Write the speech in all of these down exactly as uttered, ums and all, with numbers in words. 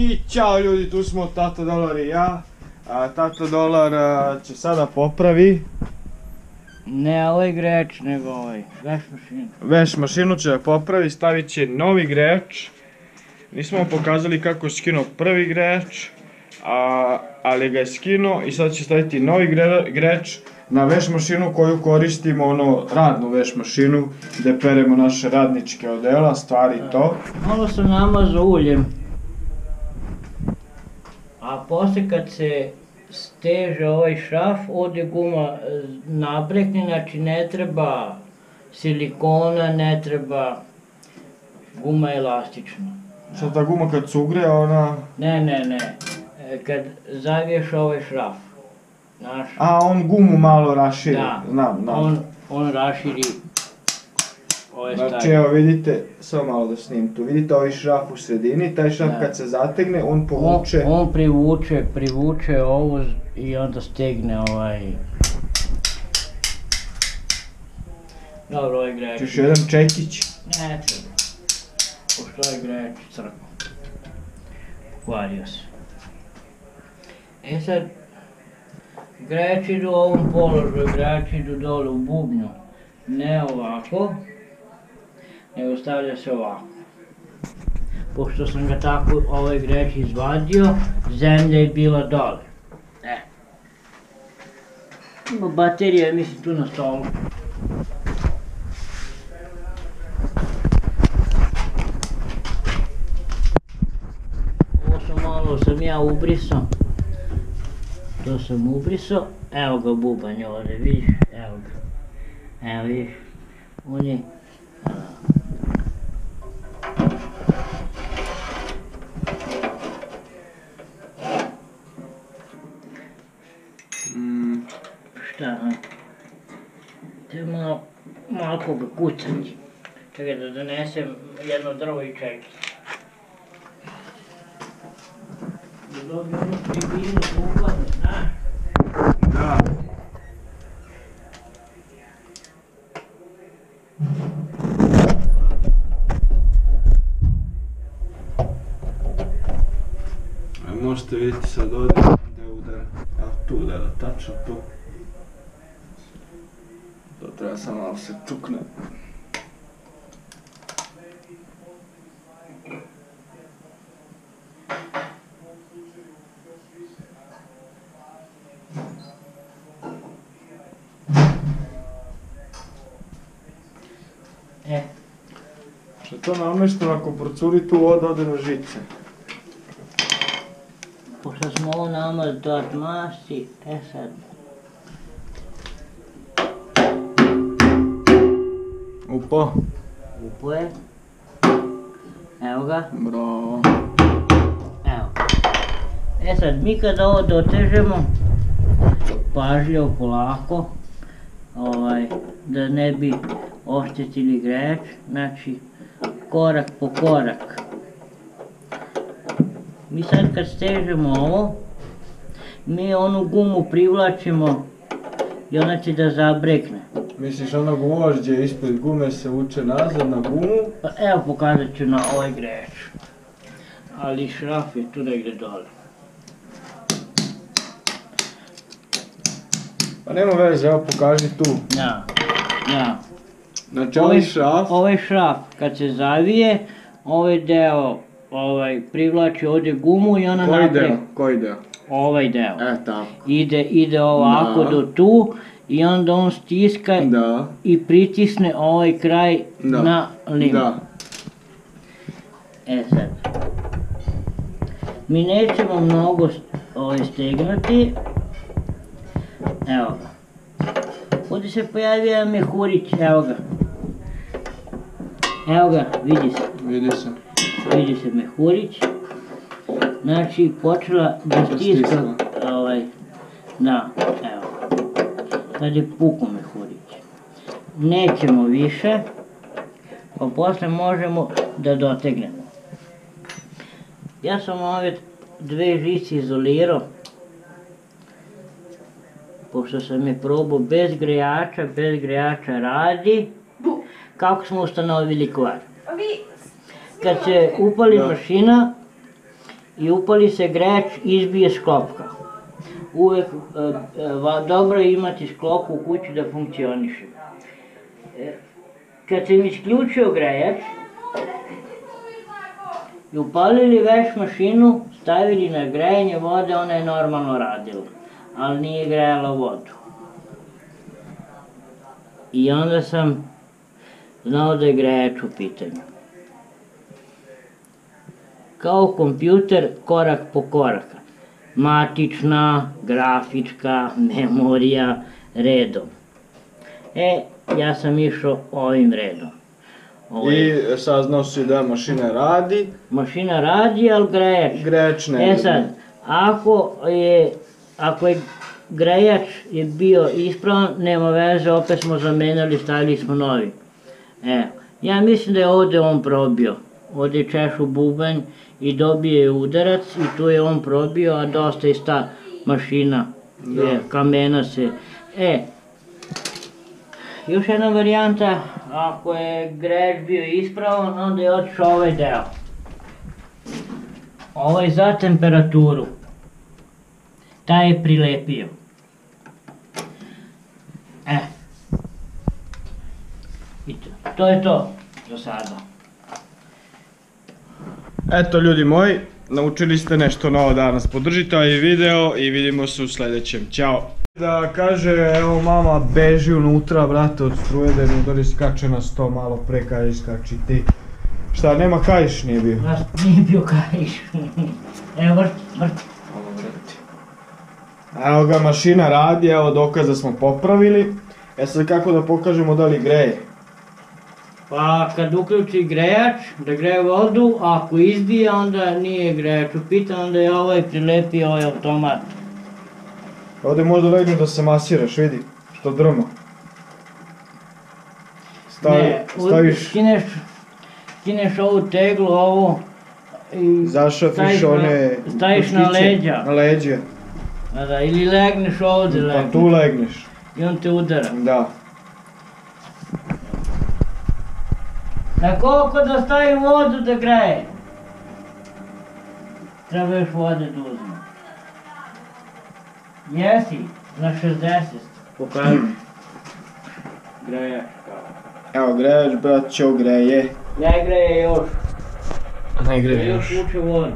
I ćao ljudi, tu smo Tato Dolar i ja. Tato Dolar će sada popravi ne ali greč, nego ovaj veš mašinu. Veš mašinu će da popravi, stavit će novi greč. Nismo vam pokazali kako je skinuo prvi greč, a, ali ga je skinuo i sad će staviti novi gre, greč na veš mašinu koju koristimo, ono radnu veš mašinu gdje peremo naše radničke odela, stvari i to. Malo sam namazao uljem, a poslije kad se steže ovaj šaf, ovdje guma nabrekne, znači ne treba silikona, ne treba, guma je elastična. Što ta guma kad sugre, ona... Ne, ne, ne, kad zaviješ ovaj šraf, znaš... A, on gumu malo raširi, da. Znam, znam. On, on raširi ove stvari. Znači, evo vidite, samo malo da snim tu, vidite ovaj šraf u sredini, taj šraf da. Kad se zategne, on povuče... On, on privuče, privuče ovo i onda stegne ovaj... Dobro, ovaj greč. Češ jedan čekić? Ne, treba. Pošto je greč crko, kvario se. E sad, greč idu u ovom položaju, greč idu dole u bubnju, ne ovako, nego stavlja se ovako. Pošto sam ga tako ovaj greč izvadio, zemlja je bila dole. E. Ima baterija, mislim tu na stolu. Sam ja ubrisao, to sam ubrisao, evo ga bubanj ovdje, vidiš, evo ga, evo vidiš, on je, mm. šta, te malo, malo koga kucati, čekaj da donesem jedno drvo i čekaj. Dobio ono pribinu ukladu, znaš? Da. Možete vidjeti sad ovdje gdje udara, a tu udara, tačno tu. To treba samo malo se čukne. To namješteno, ako procuri tu voda, ode na žice. Pošto smo ovo namaz dati masti, e sad. Upo. Upo je. Evo ga. Bravo. Evo. E sad, mi kada ovo dotežemo, pažljivo, polako, ovaj, da ne bi oštetili greč, znači, korak po korak. Mi sad kad stežemo ovo, mi onu gumu privlačimo i ona će da zabrekne. Misliš ono gvožđe ispred gume se vuče nazad na gumu? Pa evo pokazat ću na ovoj greč. Ali šraf je tu negdje dole. Pa nema veze, evo pokaži tu. Ja, ja. Znači ovaj šraf? Ovaj šraf kad se zavije, ovaj deo ovaj, privlači ovdje gumu i ona naprijed. Koji deo? Ovaj deo. E tako. Ide, ide ovako da. Do tu i onda on stiska da. I pritisne ovaj kraj da. Na limu. Da. E sad. Mi nećemo mnogo ovaj, stegnuti. Evo ga. Ovdje se pojavio jedan mehurić, evo ga. Evo ga, vidi se. Vidi se. Vidi se mehurić. Znači, počela da stiska, ovaj, da, evo. Sad je puko mehurić. Nećemo više, pa posle možemo da dotegnemo. Ja sam ove dve žice izolirao. Pošto sam je probao bez grejača, bez grejača radi, kako smo ustanovili kvar. Kad se upali mašina, i upali se greč, izbije sklopka. Uvijek dobro je imati sklop u kući da funkcioniše. Kad sam isključio grejač i upalili veš mašinu, stavili na grejanje vode, ona je normalno radila, ali nije grejala vodu. I onda sam znao da je grejač u pitanju. Kao kompjuter, korak po korak. Matična, grafička, memorija, redom. E, ja sam išao ovim redom. I saznao si da mašina radi. Mašina radi, ali grejač. Grejač ne. E sad, ako je grejač bio ispravan, nema veze, opet smo zamenjali, stavili smo novi. Ja mislim da je ovdje on probio. Ovdje je češu bubanj i dobije je udarac i tu je on probio, a dosta iz ta mašina, kamena se. E, još jedna varijanta, ako je greš bio ispravan, onda je otišao ovaj deo. Ovaj za temperaturu. Taj je prilepio. E. I to je to za sada. Eto ljudi moji, naučili ste nešto novo danas. Podržite ovaj video i vidimo se u sljedećem. Ćao! Da kaže, evo mama beži unutra, brate, od struje da mi udari, skače na sto, malo pre kajiš, skači ti. Šta, nema kajiš, nije bio? Nije bio kajiš. Evo vrt, vrt. Evo ga, mašina radi, evo dokaza smo popravili. E sad kako da pokažemo da li greje? Pa kad uključi grejač, da greje vodu, ako izbije onda nije grejač u pitanju, onda je ovaj prilepi ovaj automat. Ovdje možda legnu da se masiraš, vidi, što drma. Staviš... Skineš ovu teglu, ovu... Zašafiš one... Staviš na leđa. Na leđa. Ili legneš ovdje, legneš. Pa tu legneš. I on te udara. Da. Na koliko da stavim vodu da greje? Treba još vode da uzme. Jesi, na šezdeset. Pokaži. Grejač. Evo grejač, brat, čo greje? Ne greje još. Ne greje još. Još uče vodu.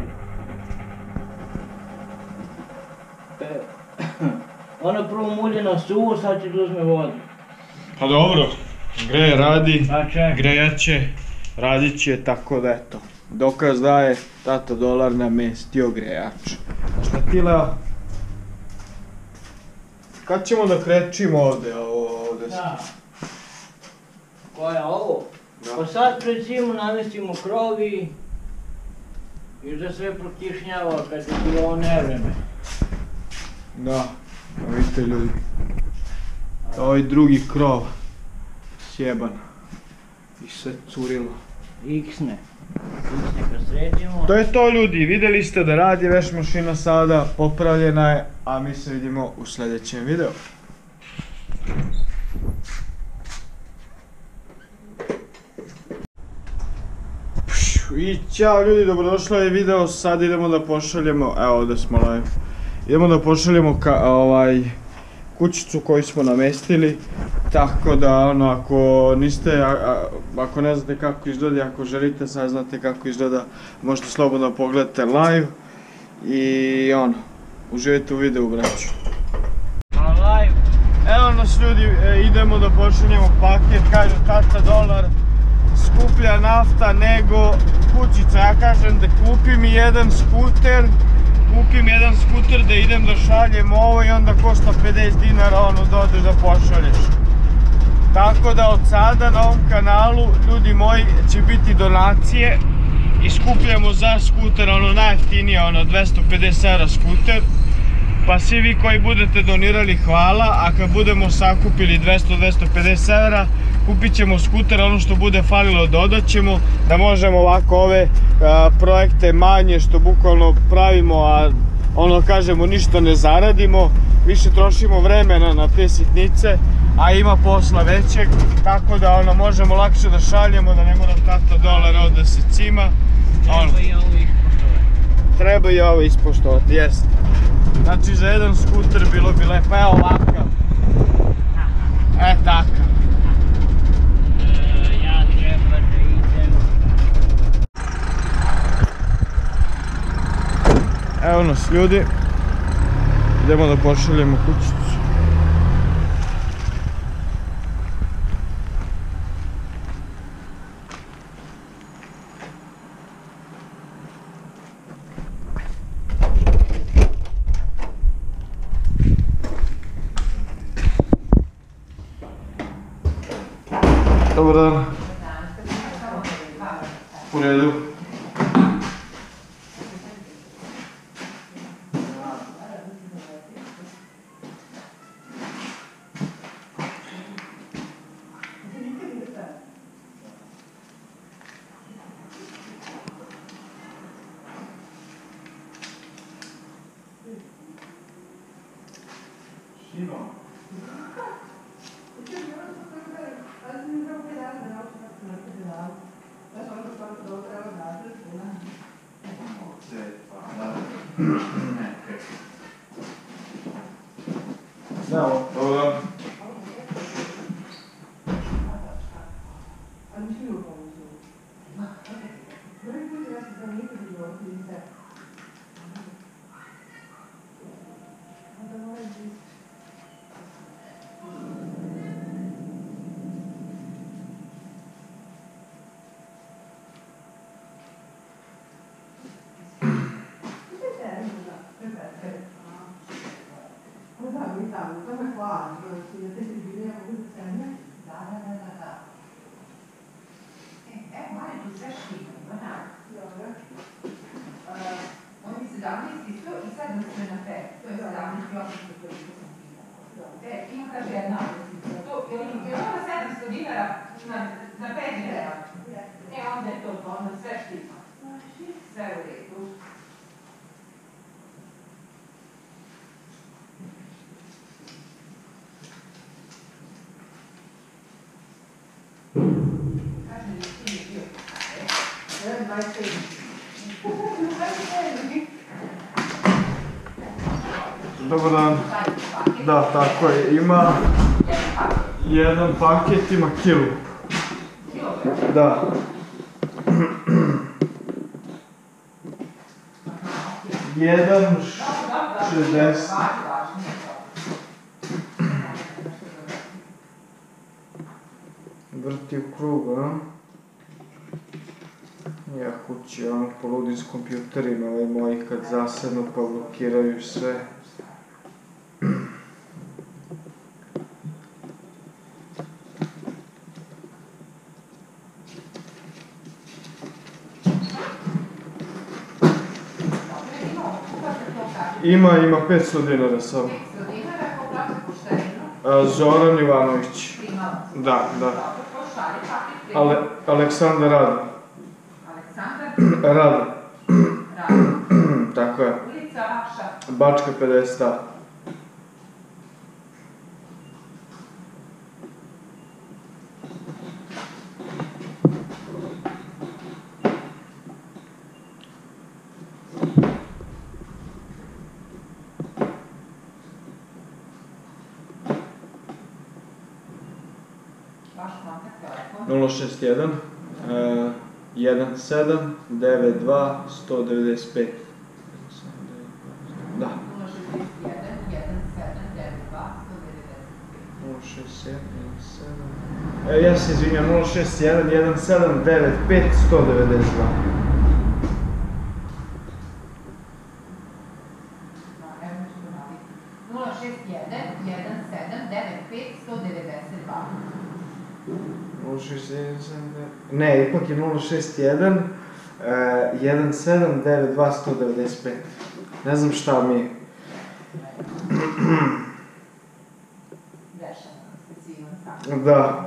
Ona prvo mulje na suvu, sad će da uzme vodu. Pa dobro, greje radi, grejače, radit će, tako da eto. Dokaz da je Tato Dolar namestio grejač. A šta ti, Leo? Kad ćemo da krećimo ovdje, ovo, ovdje smo? Da. Ko je ovo? Pa sad pred zimu namestimo krovi i da sve protišnjava kad je bilo ovo nevreme. Da, vidite ljudi. Ovo je drugi krov. Sjeban. I sve curilo. Iksne. To je to ljudi, vidjeli ste da radi veš mašina sada, popravljena je, a mi se vidimo u sljedećem videu. I ćao ljudi, dobrodošlo je video, sad idemo da pošaljemo, evo ovdje smo live, idemo da pošaljemo ovaj kućicu koju smo namestili, tako da ono, ako niste, ako ne znate kako izgleda, ako želite saznate kako izgleda, možete slobodno pogledati live i ono, uživajte u videu, braću. A live, evo nas ljudi, idemo da pošaljemo paket, kaže Tata Dolar, skuplja nafta nego kućica, ja kažem da kupim jedan skuter, kupim jedan skuter da idem da šaljem ovo i onda košta pedeset dinara ono da odeš da pošalješ. Tako da od sada na ovom kanalu, ljudi moji, će biti donacije i skupljamo za skuter, ono najjeftinije, ono dvesta pedeset evra skuter. Pa svi vi koji budete donirali hvala, a kad budemo sakupili dvesta do dvesta pedeset evra, kupit ćemo skuter, ono što bude falilo dodat ćemo, da možemo ovako ove a, projekte manje što bukvalno pravimo, a ono kažemo ništa ne zaradimo, više trošimo vremena na te sitnice, a ima posla većeg, tako da ono možemo lakše da šaljemo, da ne moram Tato Dolar ovdje se cima. Ono, treba i ovo ispoštovanje. treba i ovo ispoštovati, jeste. Znači za jedan skuter bilo bi lepo, evo ovakav. E, takav. Ja treba da idem. Evo nas ljudi. Idemo da pošaljemo kućicu. Dobar dan. U redu. Dobar dan. Da, tako je, ima jedan paket, ima kilu. Da. Jedan šezdeset. Vrti u krug, a? Ja kući, ono, poludim s kompjuterima, ali moji kad zasednu pa blokiraju sve. Ima, ima petsto dinara samo. petsto dinara, ko plaća poštenju? Zoran Jovanović. Da, da. Aleksandar Rado. Aleksandar? Rado. Rado. Tako je. Ulica vaša? Bačka pedeset a. nula šest jedan, jedan sedam, devet dva, sto devedeset pet. Da. nula šest jedan, jedan sedam, devet dva, sto devedeset pet. E, ja se izvinjam, nula šest jedan, jedan sedam, devet pet, sto devedeset dva. Ne, ipak je nula šest jedan, jedan sedam, devet dva, sto devedeset pet. Ne znam šta mi je. Da.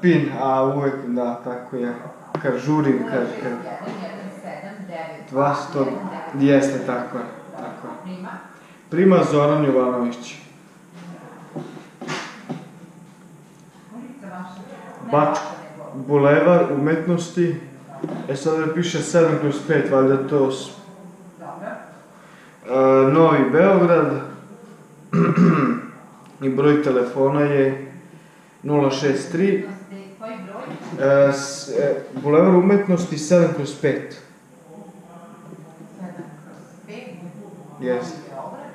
Pin, a uvek, da, tako je. Kad žurim, kad... nula šest jedan, jedan sedam, devet dva, sto... Jeste, tako je. Prima? Prima Zoran Jovanović. Bulevar umetnosti, E sad ovdje piše sedam kroz pet, valjda to osam. Dobro. Novi Beograd. I broj telefona je nula šest tri. Koji broj? Bulevar umetnosti sedam kroz pet. sedam kroz pet?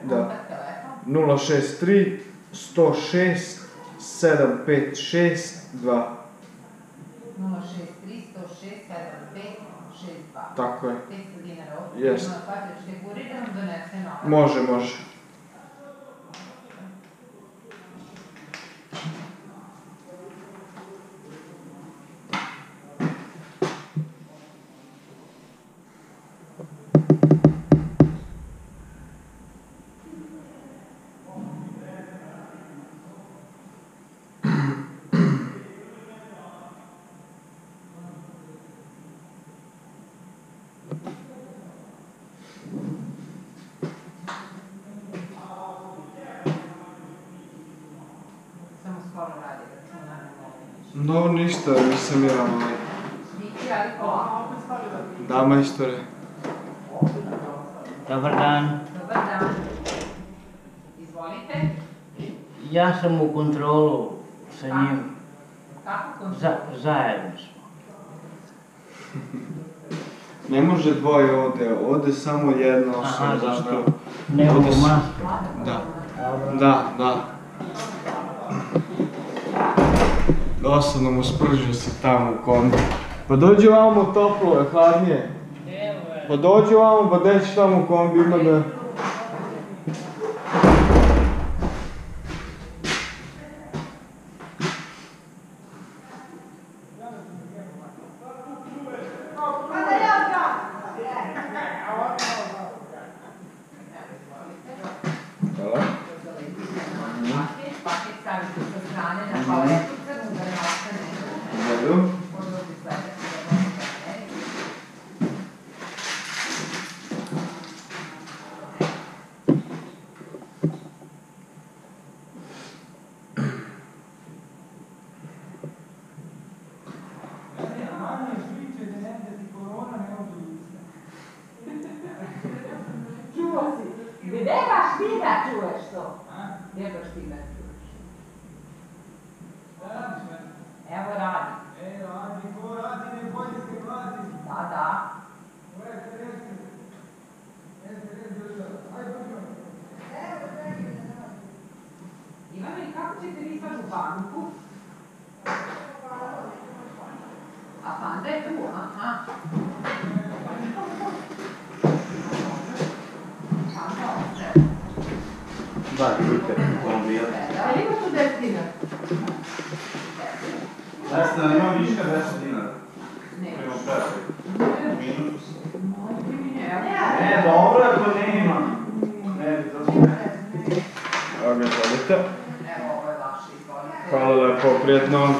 Da. nula šest tri sto šest sedam pet šest dva. nula šest tri sto šest sedam pet šest dva. Tako je. pet stotina dinara ovdje. Jeste. Patričke kurira nam donese novac. Može, može. No, ništa, nisam ja malo. Da, majstore. Dobar dan. Dobar dan. Izvolite. Ja sam u kontrolu sa njim. Kako kontrolu? Zajedno smo. Ne može dvoje ovde, ovde samo jedna osoba, zašto? Ne mogu maske. Da, da, da. Dosadno mu spržio se tamo u kombi. Pa dođi ovamo toplo, je hladnije. Pa dođi ovamo, pa deći tamo u kombi, ima da...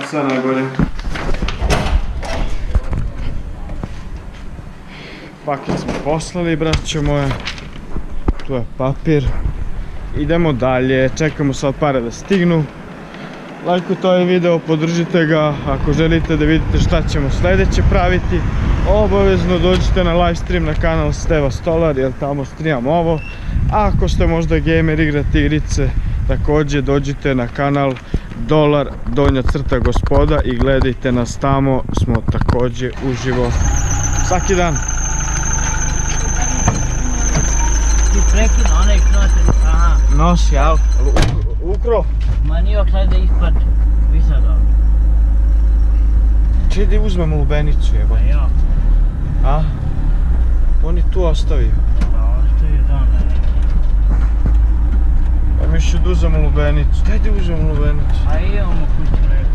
Sve najbolje. Paket smo poslali, braćo moje. Tu je papir. Idemo dalje, čekamo sad pare da stignu. Lajkujte ovaj video, podržite ga. Ako želite da vidite šta ćemo sljedeće praviti, obavezno dođite na live stream na kanal Steva Stolar, jer tamo streamam ovo. A ako ste možda gamer, igrate igrice, također dođite na kanal Dolar, donja crta gospoda, i gledajte nas tamo, smo također uživo svaki dan. Ti prekida onaj knoter, aha. Nosi, jel? Ukro? Ma nije oklaj da ispadne, vi sad ovdje. Čedi uzmemo lubenicu, jeba. Pa jo. A? On je tu ostavio. Pa ostavio da onda neki. Mi ću da uzemo lubenicu. Daj da uzemo lubenicu. A i imamo kuću redu.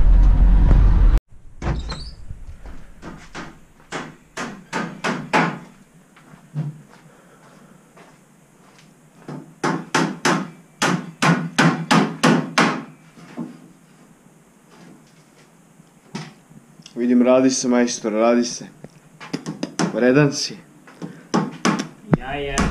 Vidim, radi se, majstor, radi se. Vredanci. Ja jesam.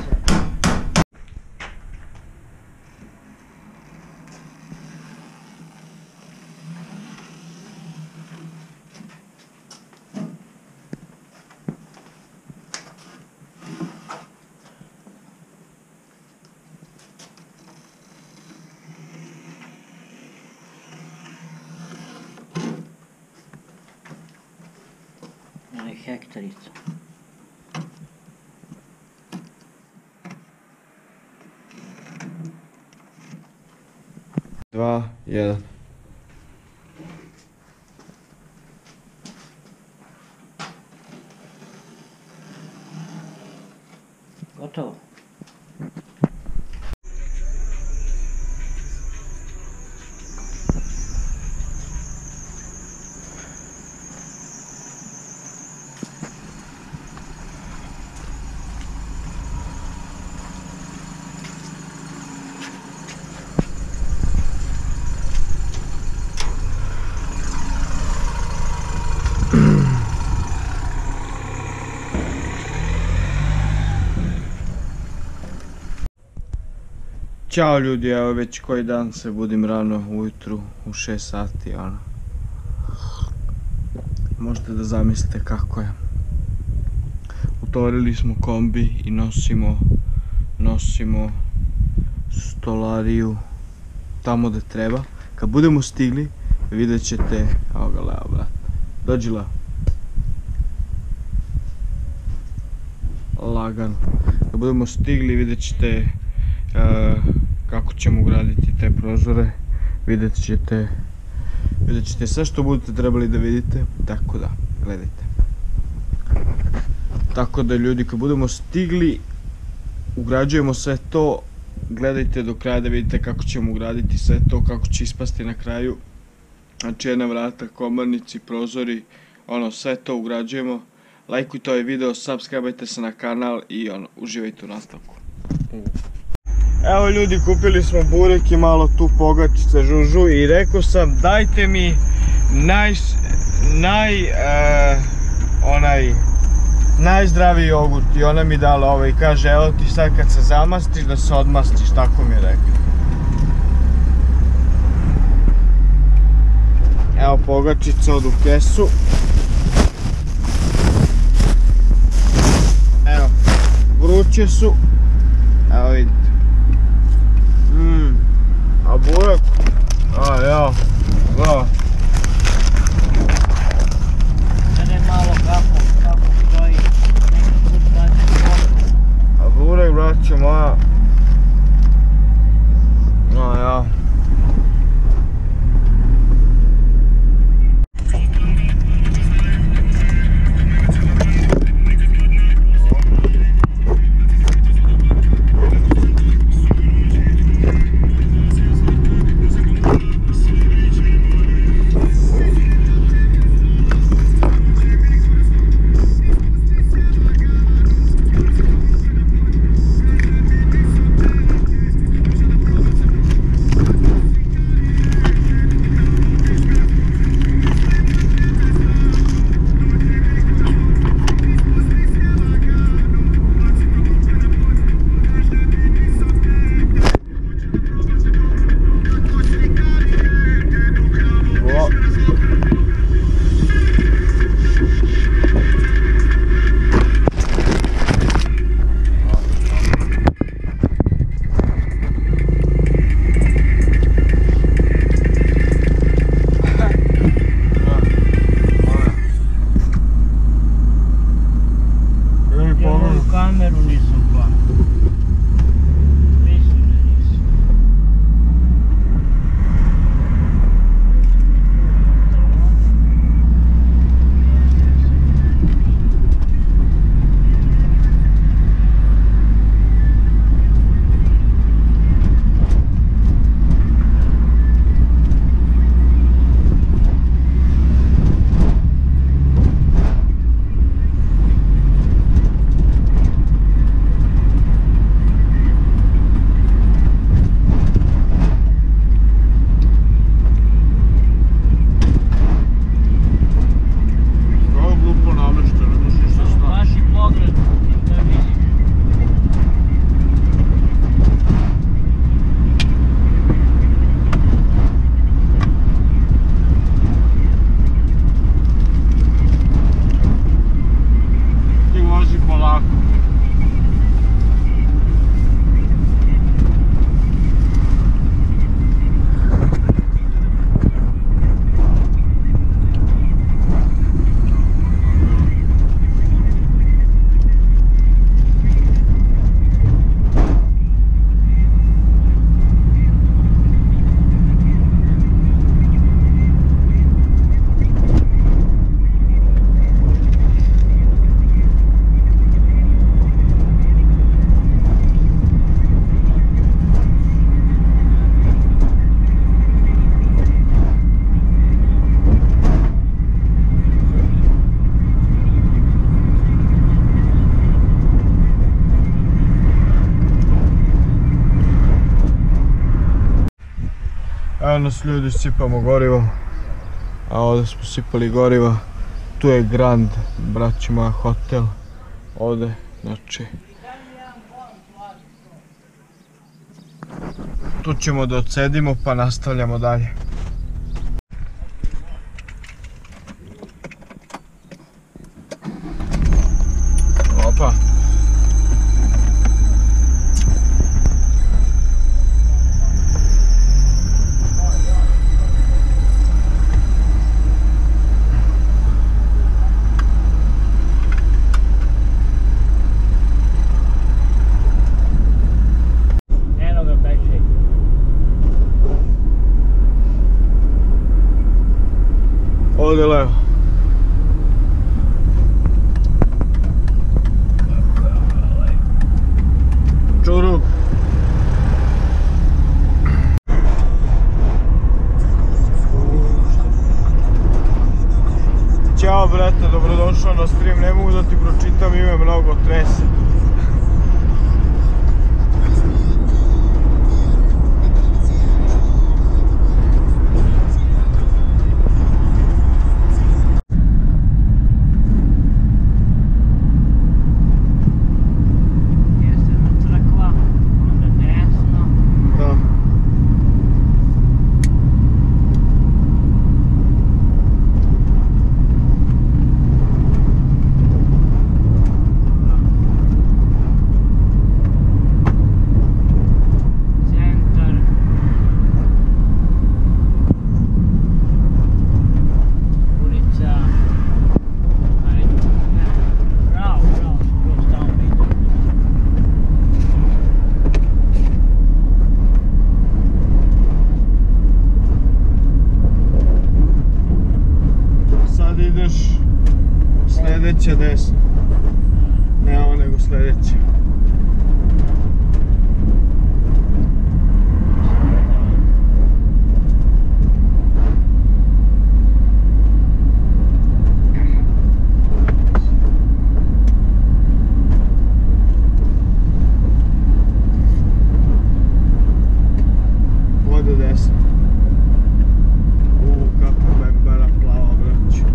hektarica. Dva, jedan. Gotovo. Ćao ljudi, evo već koji dan se budim rano ujutru u šest sati, ono. Možete da zamislite kako je. Utovarili smo kombi i nosimo, nosimo stolariju tamo gde treba. Kad budemo stigli, vidjet ćete, evo ga Leo, brat. Dođi Leo. Lagano. Kad budemo stigli, vidjet ćete kako ćemo ugraditi te prozore, vidjet ćete vidjet ćete sve što budete trebali da vidite, tako da, gledajte. Tako da ljudi, kad budemo stigli, ugrađujemo sve to, gledajte do kraja da vidite kako ćemo ugraditi sve to, kako će ispasti na kraju, znači jedna vrata, komarnici, prozori, ono, sve to ugrađujemo. Lajkujte ovaj video, subscribeajte se na kanal i ono, uživajte u nastavku. Evo ljudi, kupili smo burek i malo tu pogačice žužu i rekao sam dajte mi naj, naj, e, onaj, najzdraviji jogurt i ona mi dala ovo i kaže evo ti sad kad se zamastiš da se odmastiš, tako mi je rekao. Evo pogačice od u kesu. Evo, vruće su, evo vidite. A burek, a ja, da. Sada je malo kako, kako stoji, neki put daći burek. A burek, braće moja, a ja. danas ljudi sipamo gorivo, a ovdje smo sipali goriva. Tu je Grand, braći moja, hotel ovdje, znači tu ćemo da odsedimo pa nastavljamo dalje. Opa, ovdje levo. Čuruk. Ćao brate, dobrodošao na stream, ne mogu da ti pročitam ime, mnogo trese. Sljedeće desno. Ne ovo, nego sljedeće. Vode desno. Uuu, kako bebera plava, braću.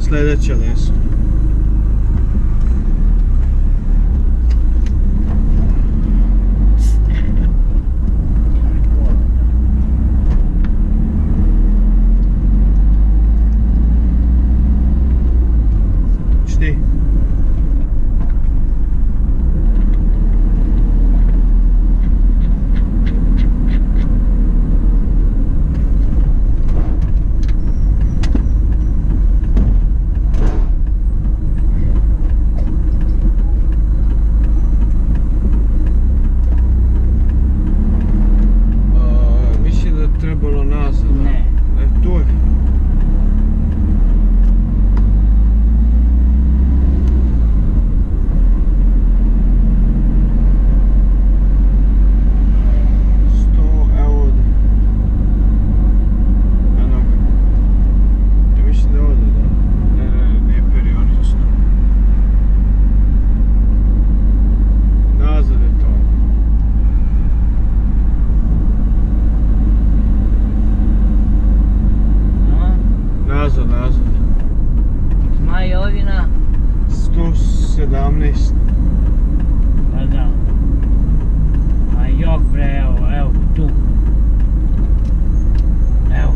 Sljedeće leso. Šti? sto sedamnaest. Pa da. A jok bre, evo, evo, tu. Evo.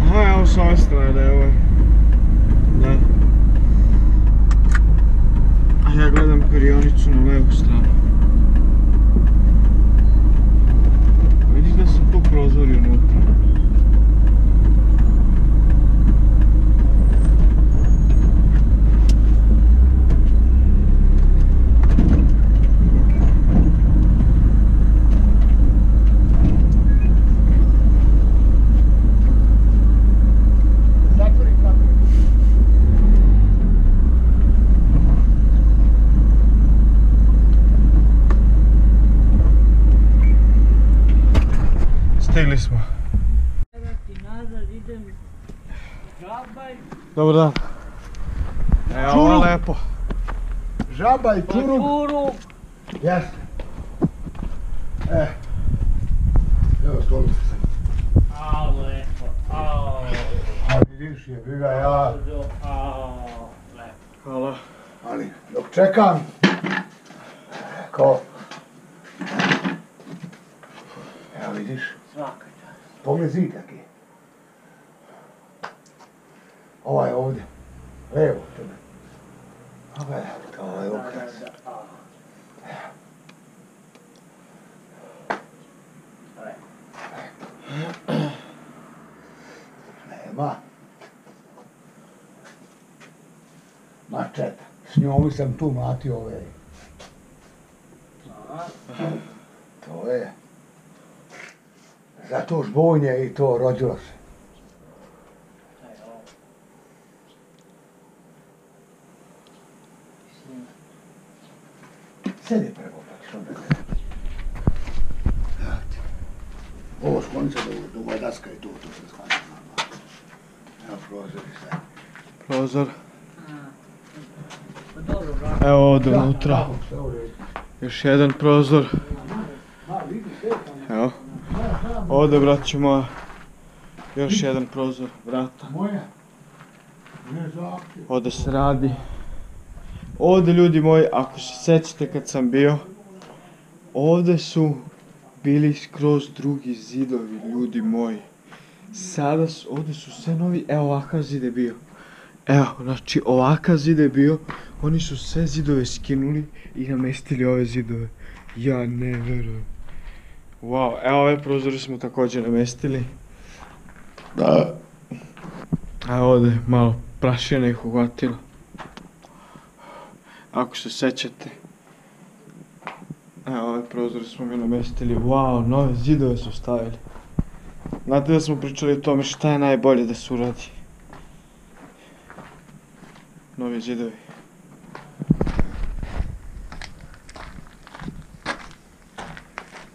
Aha, evo s ove strane, evo. Da. A ja gledam perionicu na levu stranu. Vidiš da sam tu prozori unutra. Stigli smo. Dobar dan. Evo, ovo je lepo. Žaba i čuruk. Jeste. E. Evo, skloni se sad. A, lepo. A, vidiš je, biga ja. A, lepo. Hvala. Ali, dok čekam. Kao. Evo, vidiš. Svaka čast. Pogled zid taki. Ovaj ovdje. Levo tebe. Pogledaj, ovo je ukras. Nema. Mačeta. S njom sam tu matio ove. To je. Zato žbunje i to rođilo se. Sedi prvo, pa ćeš onda gledati. Ovo sklonice do moja daska i tu, tu se sklanja. Evo prozor i sve. Prozor. Evo ovdje unutra. Još jedan prozor. Evo. Ovdje, braću moja. Još jedan prozor, vrata. Ovdje se radi. Ovdje, ljudi moji, ako se sjećate kad sam bio, ovdje su bili skroz drugi zidovi, ljudi moji. Sada su, ovdje su sve novi, evo ovakav zid je bio. Evo, znači ovakav zid je bio, oni su sve zidove skinuli i namestili ove zidove. Ja ne verujem. Wow, evo ove prozore smo također namestili. Da. Evo ovdje, malo prašina ih uhvatila. Ako se sjećate, evo ovaj prozor smo ga namestili, wow, nove zidove su stavili. Znate da smo pričali o tome šta je najbolje da se uradi. Novi zidovi.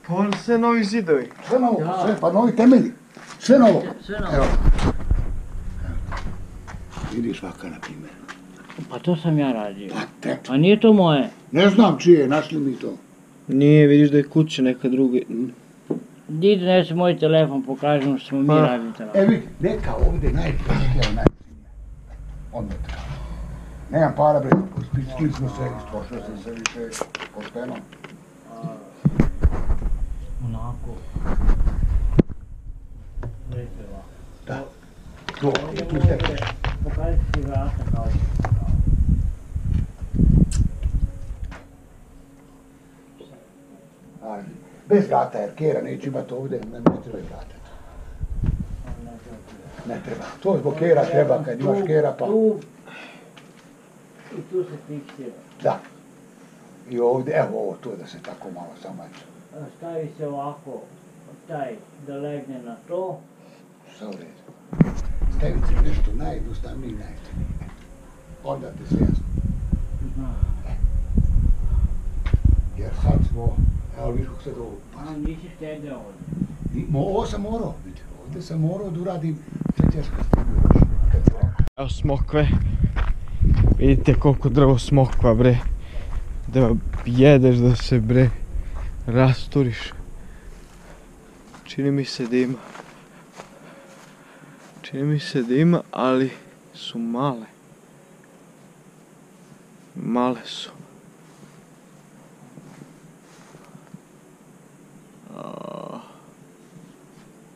Pa ono sve novi zidovi. Sve novo, sve, pa novi temelji. Sve novo. Evo. Vidiš vaka na primjer. Pa to sam ja radio. A nije to moje? Ne znam čije, našli mi to. Nije, vidiš da je kuća neka druga. Gdje donesi moj telefon, pokažem što smo mi radili telefon. E vidi, neka ovdje najprije, najprije. Onda je tako. Nemam para brez, uspičili smo se, istrošio sam se više pošteno. Onako. Da. To, je tu stepiš. Pokažem ti vrata kao. Bez vrata jer kjera neću imati ovdje, ne trebaju vrata. Ne treba. To zbog kjera treba, kad imaš kjera pa... I tu se fiksira. Da. I ovdje, evo ovo, tu je da se tako malo samače. Stavi se ovako, taj, da legne na to. Stavi se nešto najjednostavnije i najjednostavnije. Onda ti se jasno. Jer sad smo... Evo viš kako se to... Pa nam nisi štede ovdje. Ovo sam morao, vidite. Ovdje sam morao da uradim. Sjećaš kad stigneš. Evo smokve. Vidite koliko drvo smokva, bre. Da jedeš da se, bre, rasturiš. Čini mi se da ima. Čini mi se da ima, ali su male. Male su.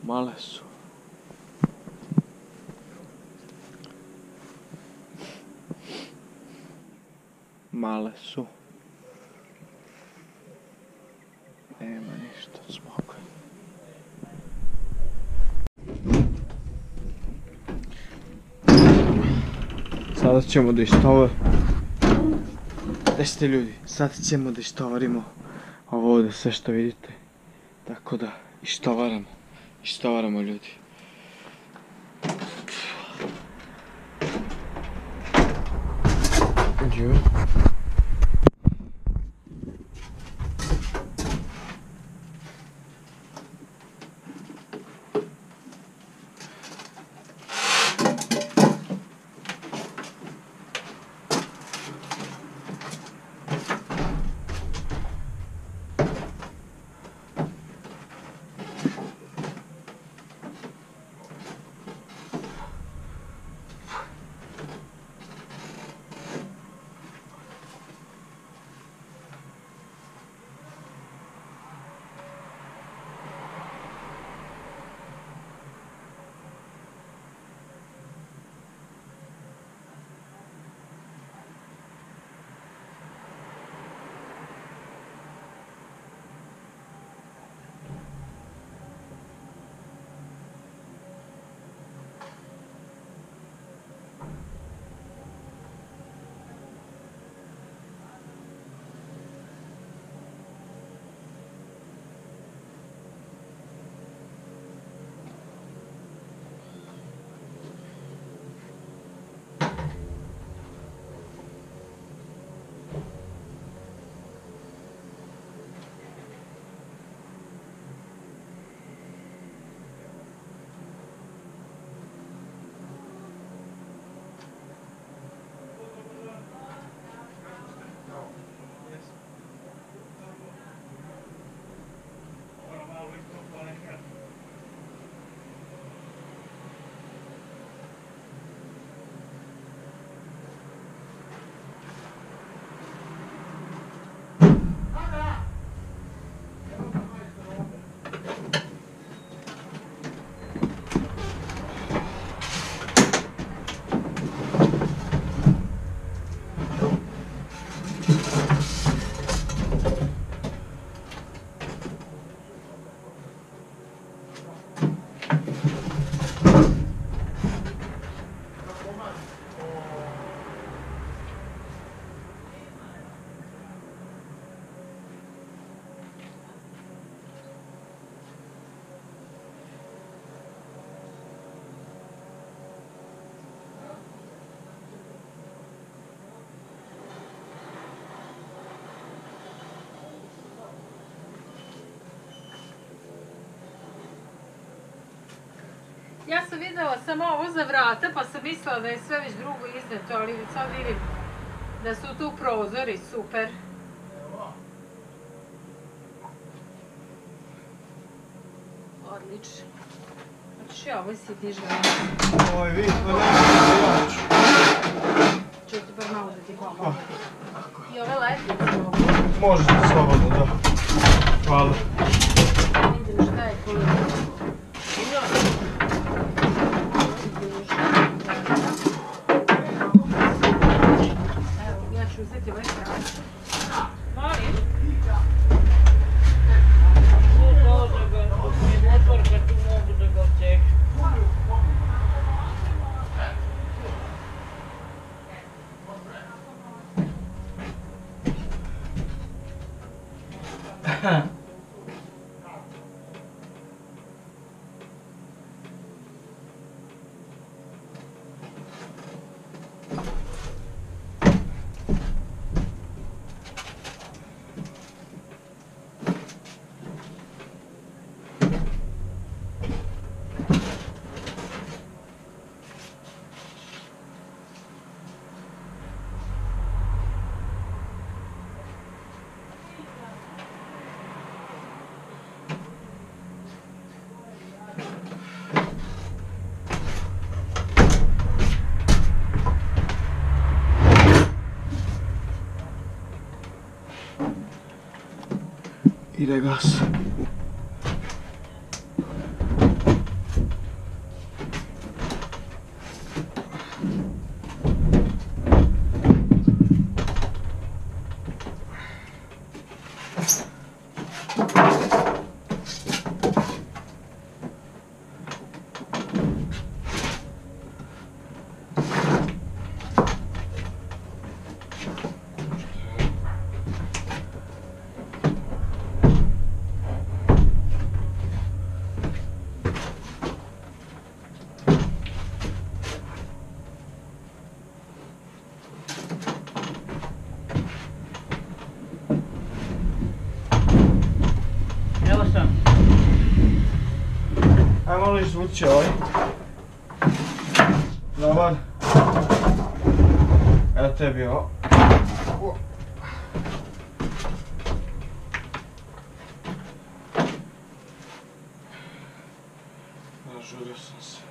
Male su. Male su. Nema ništa od smoka. Sada ćemo da istovarimo. Jeste ljudi, sada ćemo da istovarimo ovo ovdje sve što vidite. Tako da istovaramo. Istovaramo ljudi. Ja sam videla samo ovo za vrata, pa sam mislila da je sve već drugo izneto, ali sad vidim da su tu prozori, super. Odlično. Znači ovo je sitnižno. Ovo je vidno, nema se jaču. Čuj ti bar malo da ti pomoći. I ove letnice mogu? Možete slobodno, da. Hvala. Vidim šta je koliko. Ja ću uzeti ovaj stranu. Molim? Ide gas. Izvući ovaj. Dobar. Evo tebi ovo. Nažurio sam se.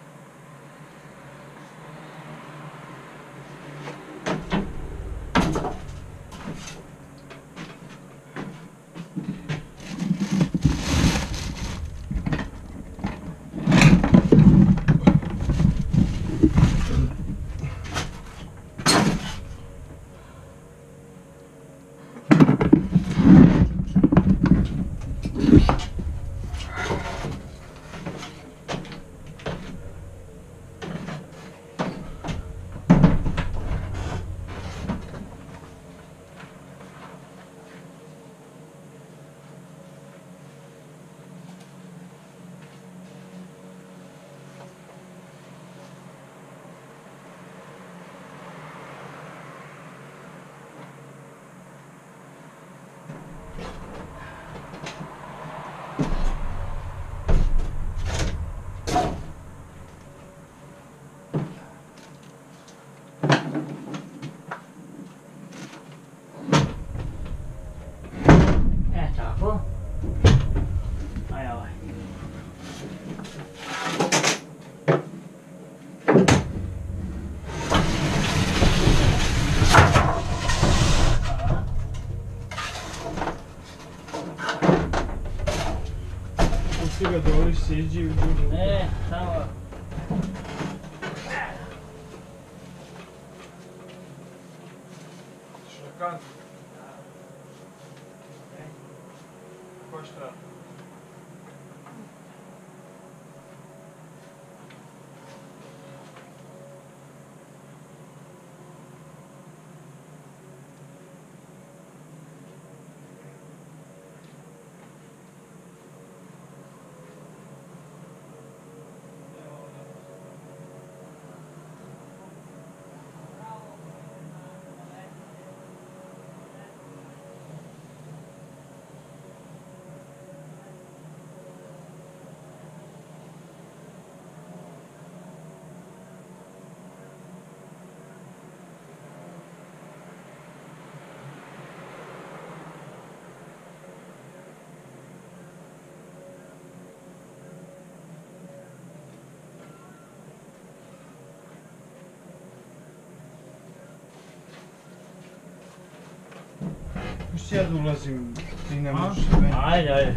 Siđi u džubu. Ne, samo. Šakan. Ko šta? Hvala što pratite kanal. možeš ja da ulazim, ti ne možeš sve. Ajde, ajde.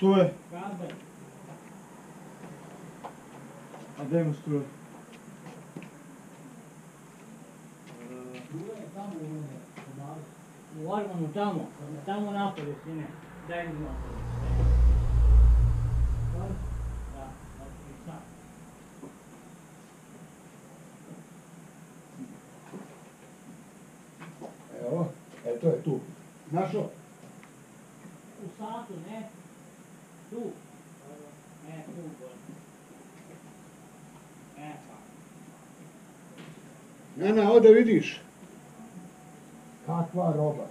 Tu je. Kada? A gdje mu struje? Tu je tamo u U Armanu tamo. Tamo napolje, sine. Daj mi napolje. Da, da, da. Evo, eto je tu. Našao? U satu, ne? Tu. Ne, tu. Ne, pa. Nena, ovdje vidiš. Kakva roba.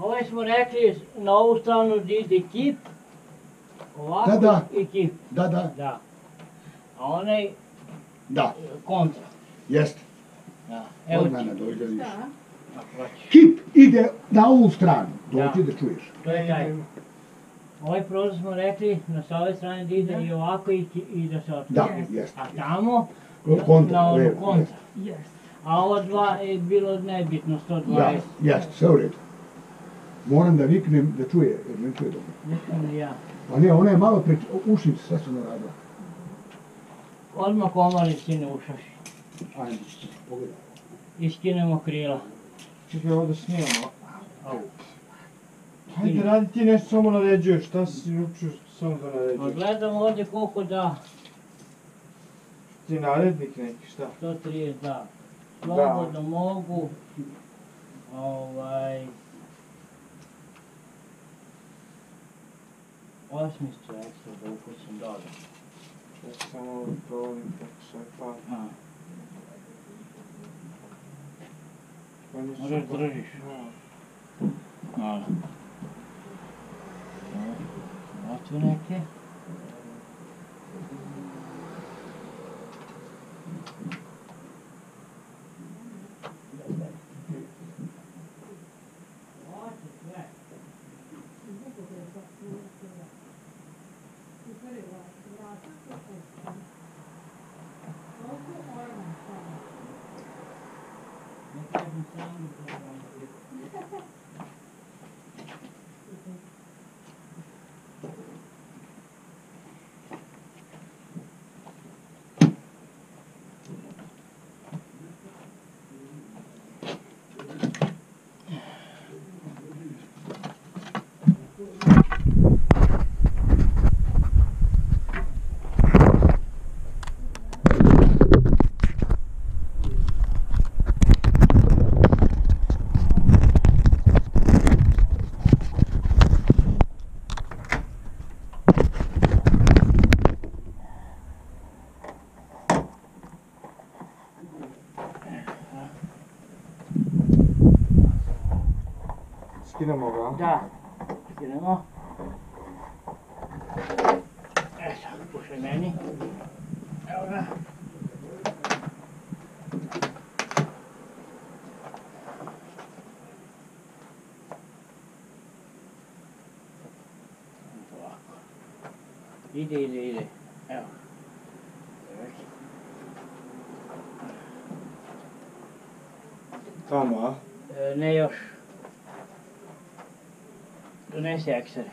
Ovo smo rekli na ovu stranu ide kip. Ovako i kip. Da, da. Da. A onaj... Da. Kontra. Jeste. Od mene dođe više. Kip ide na ovu stranu. Dođi da čuješ. To je taj. Ovaj prozor smo rekli, na s ove strane da ide i ovako i da se otvori. A tamo, na onu kontra. A ovo dva je bilo nebitno, sto dvadeset. Jeste, sve u redu. Moram da viknem da čuje, jer ne čuje dobro. Viknem i ja. A ne, ona je malo pre... Ušim se, sve sam naradila. Odmah komali skine ušaši. Ajde, pogledaj. I skinemo krila. Čekaj, ovo da snijemo. Ajde, radi ti nešto, samo naređuješ. Šta si učio samo da naređuješ? Gledamo ovdje koliko da... Ti narednik neki, šta? sto trideset, da. Slobodno mogu. Ovaj... osam stotina ekstra da ukućem dole. Samo ovo provodim kako se pati. Možeš držiš? Hvala. Ovo tu neke? Skinemo ga? Da, skinemo. E sad pušaj meni. Evo ga. Ide, ide, ide. Evo. Tamo, a? Ne još. Donesi aksere.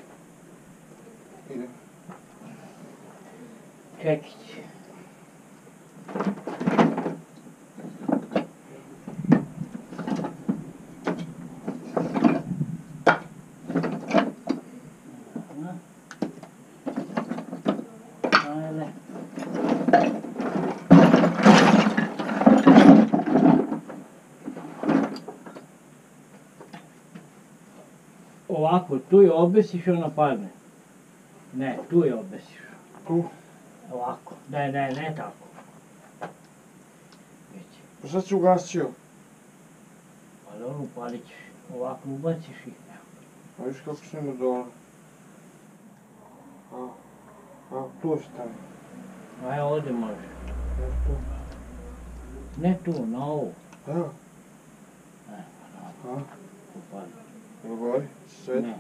Idem. Čekić. Ovako, tu je obesiš i ono padne. Ne, tu je obesiš. Tu? Ovako. Ne, ne, ne tako. Pa šta si ugasio? Pa da ono upalit ćeš. Ovako ubaciš i tako. Pa viš kako se ima dole. A, a, tu si tamo. A ja ovdje može. Ne tu. Ne tu, na ovu. Da? Ne, pa na ovu. Upadne. Govori, svetli. Ne,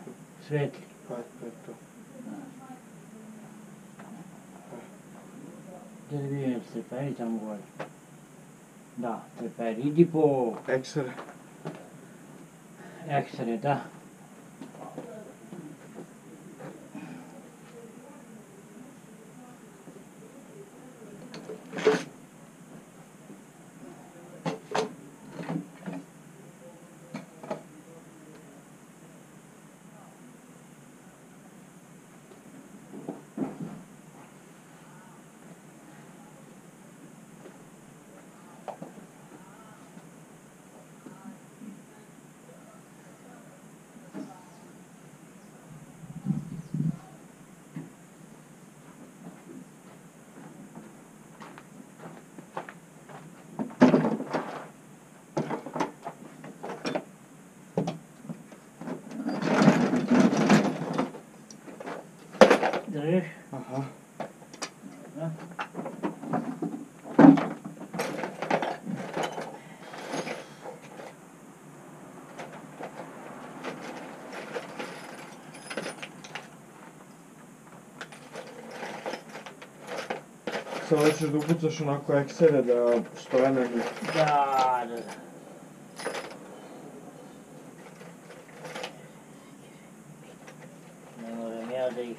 svetli. Hajde, to je to. Da li vidim treperi tamo govori? Da, treperi. Idi po... Eksere. Eksere, da. Držiš? Aha. Dobro. Sada već ćeš da upucaš onako eksere da stoje na njih. Da, da, da. Ne moram ja da ih...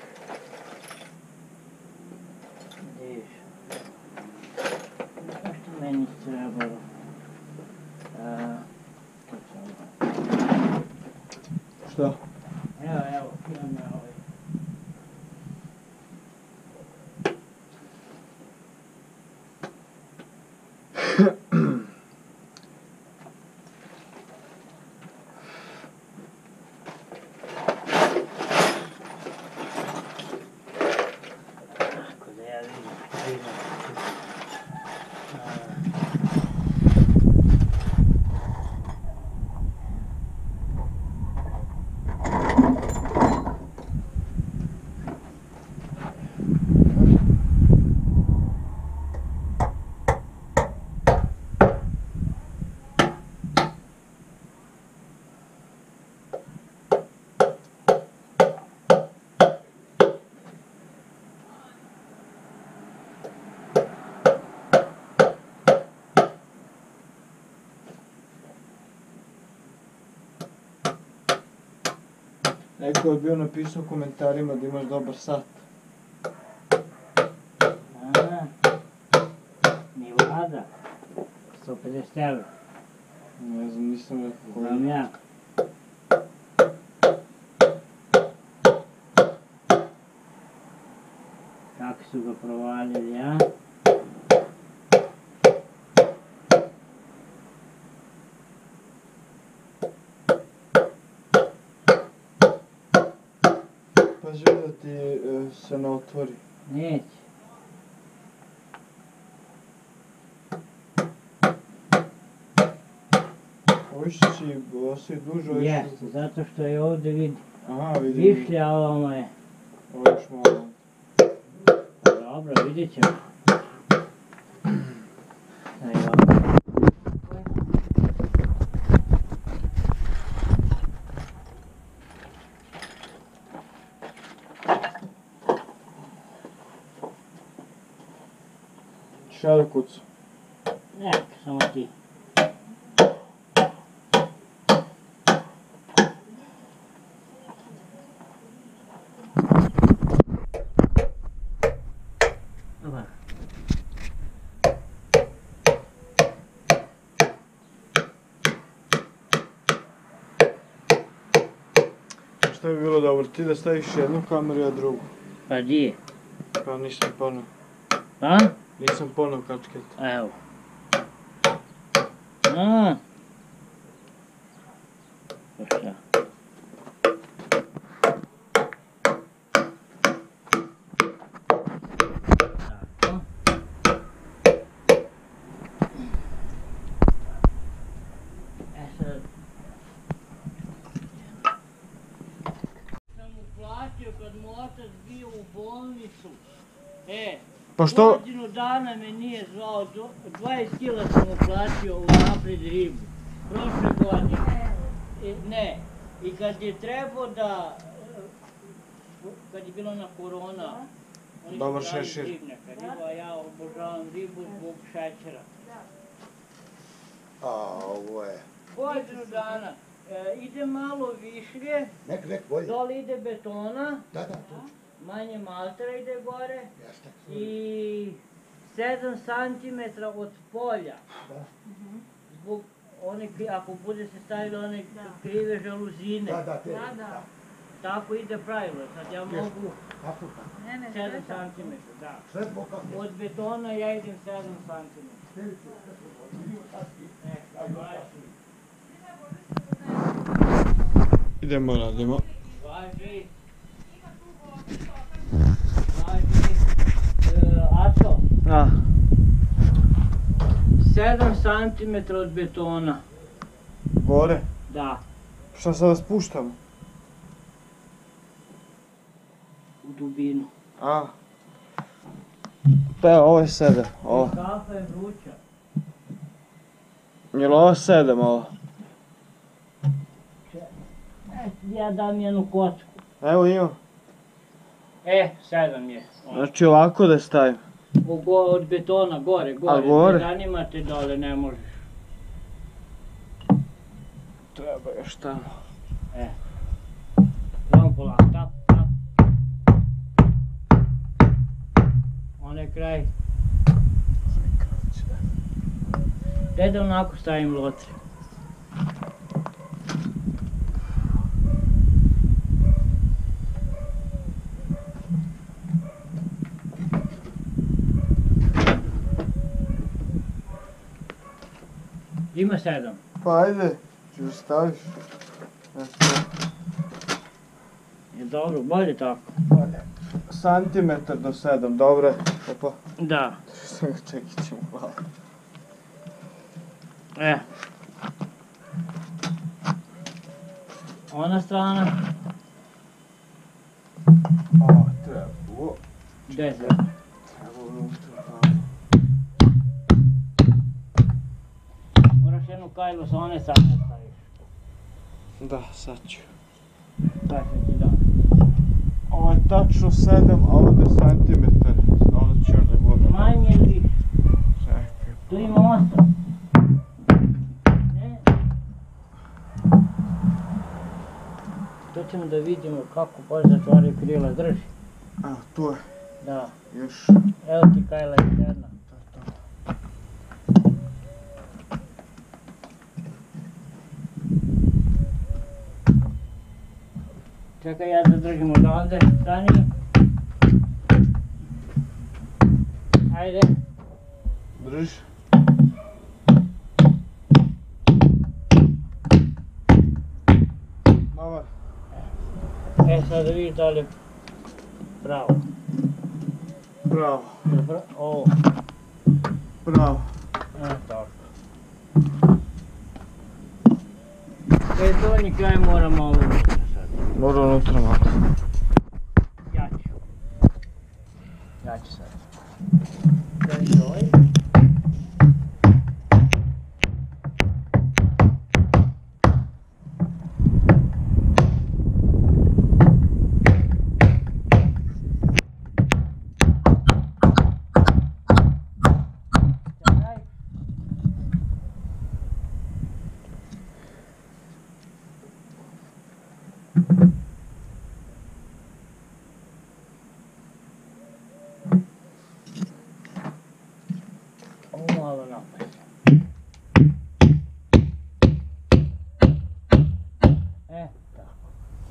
Neko je bio napisao u komentarima da imaš dobar sat. Aha. Nevada. sto pedeset evra. Ne znam, nisam rekao. Znam ja. Kako su ga provalili, a? Pazi da ti se ne otvori. Neće. Oviš si osje duže, oviš... Jeste, zato što je ovdje vidim. Aha, vidim. Višlja ovo je. Ovo još malo. Dobro, vidjet ćemo. Šta da kucu? Nek, samo ti. Šta bi bilo dobro, ti da staviš jednu kameru, ja drugu? Pa di je? Pa nisam ponao. A? Nisam ponao kačket. Evo. Aaa. Pa šta? Tako. E sad... Sam uplatio kad mu otac bio u bolnicu. E. Pa što? Godinu dana me nije zvao, dvadeset kila sam uplatio u napred ribu, prošle godine, ne, i kad je trebao da, kad je bila ona korona, oni su brali ribnjaka riba, ja obožavam ribu zbog šećera. A, ovo je. Godinu dana, ide malo višlje, dole ide betona, manje maltera ide gore i sedam santimetara od polja. Zbog one, ako bude se stavile one krive žaluzine. Tako ide pravilo, sad ja mogu sedam santimetara, da. Od betona ja idem sedam santimetara. Idemo, radimo. Važi. Aco, sedam santimetara od betona. Gore? Da. Šta sada spuštamo? U dubinu. A. Pa evo, ovo je sedam. Kafa je vruća. Jel' ovo sedam, ovo? Ja dam jednu kocku. Evo imam. E, sedam je. Znači ovako da stavim? Od betona, gore, gore. A gore? Ne zanima te dole, ne možeš. Treba još tamo. E. Samo polako, tap, tap. Onaj kraj. Daj da onako stavim lotre. Ima sedam. Pa ajde, ću staviš. Je dobro, bolje tako. Bolje. Santimetar do sedam, dobro je. Opa. Da. Čekit ćemo malo. E. Ona strana. O, treba. Deset. Treba unutra. Jednu kajlu sa one sad ne staviš. Da, sad ću. Sad ću ti dam. Ovo je tačno sedam, a ovdje santimetar. Ovdje ću još da gledam. Manje ili više? Čekaj. Tu ima osam. Ne? To ćemo da vidimo kako baš začvara i krila drži. A, tu je. Da. Još. Evo ti kajla jedna. Čekaj, ja da držim odavde, stani. Ajde. Držiš. Dobar. E sad da vidiš da li je pravo. Pravo. Ovo. Pravo. E tako. E donji kraj mora malo. Mora unutra malo. Ja ću. Ja ću sad. Ja ću ovaj.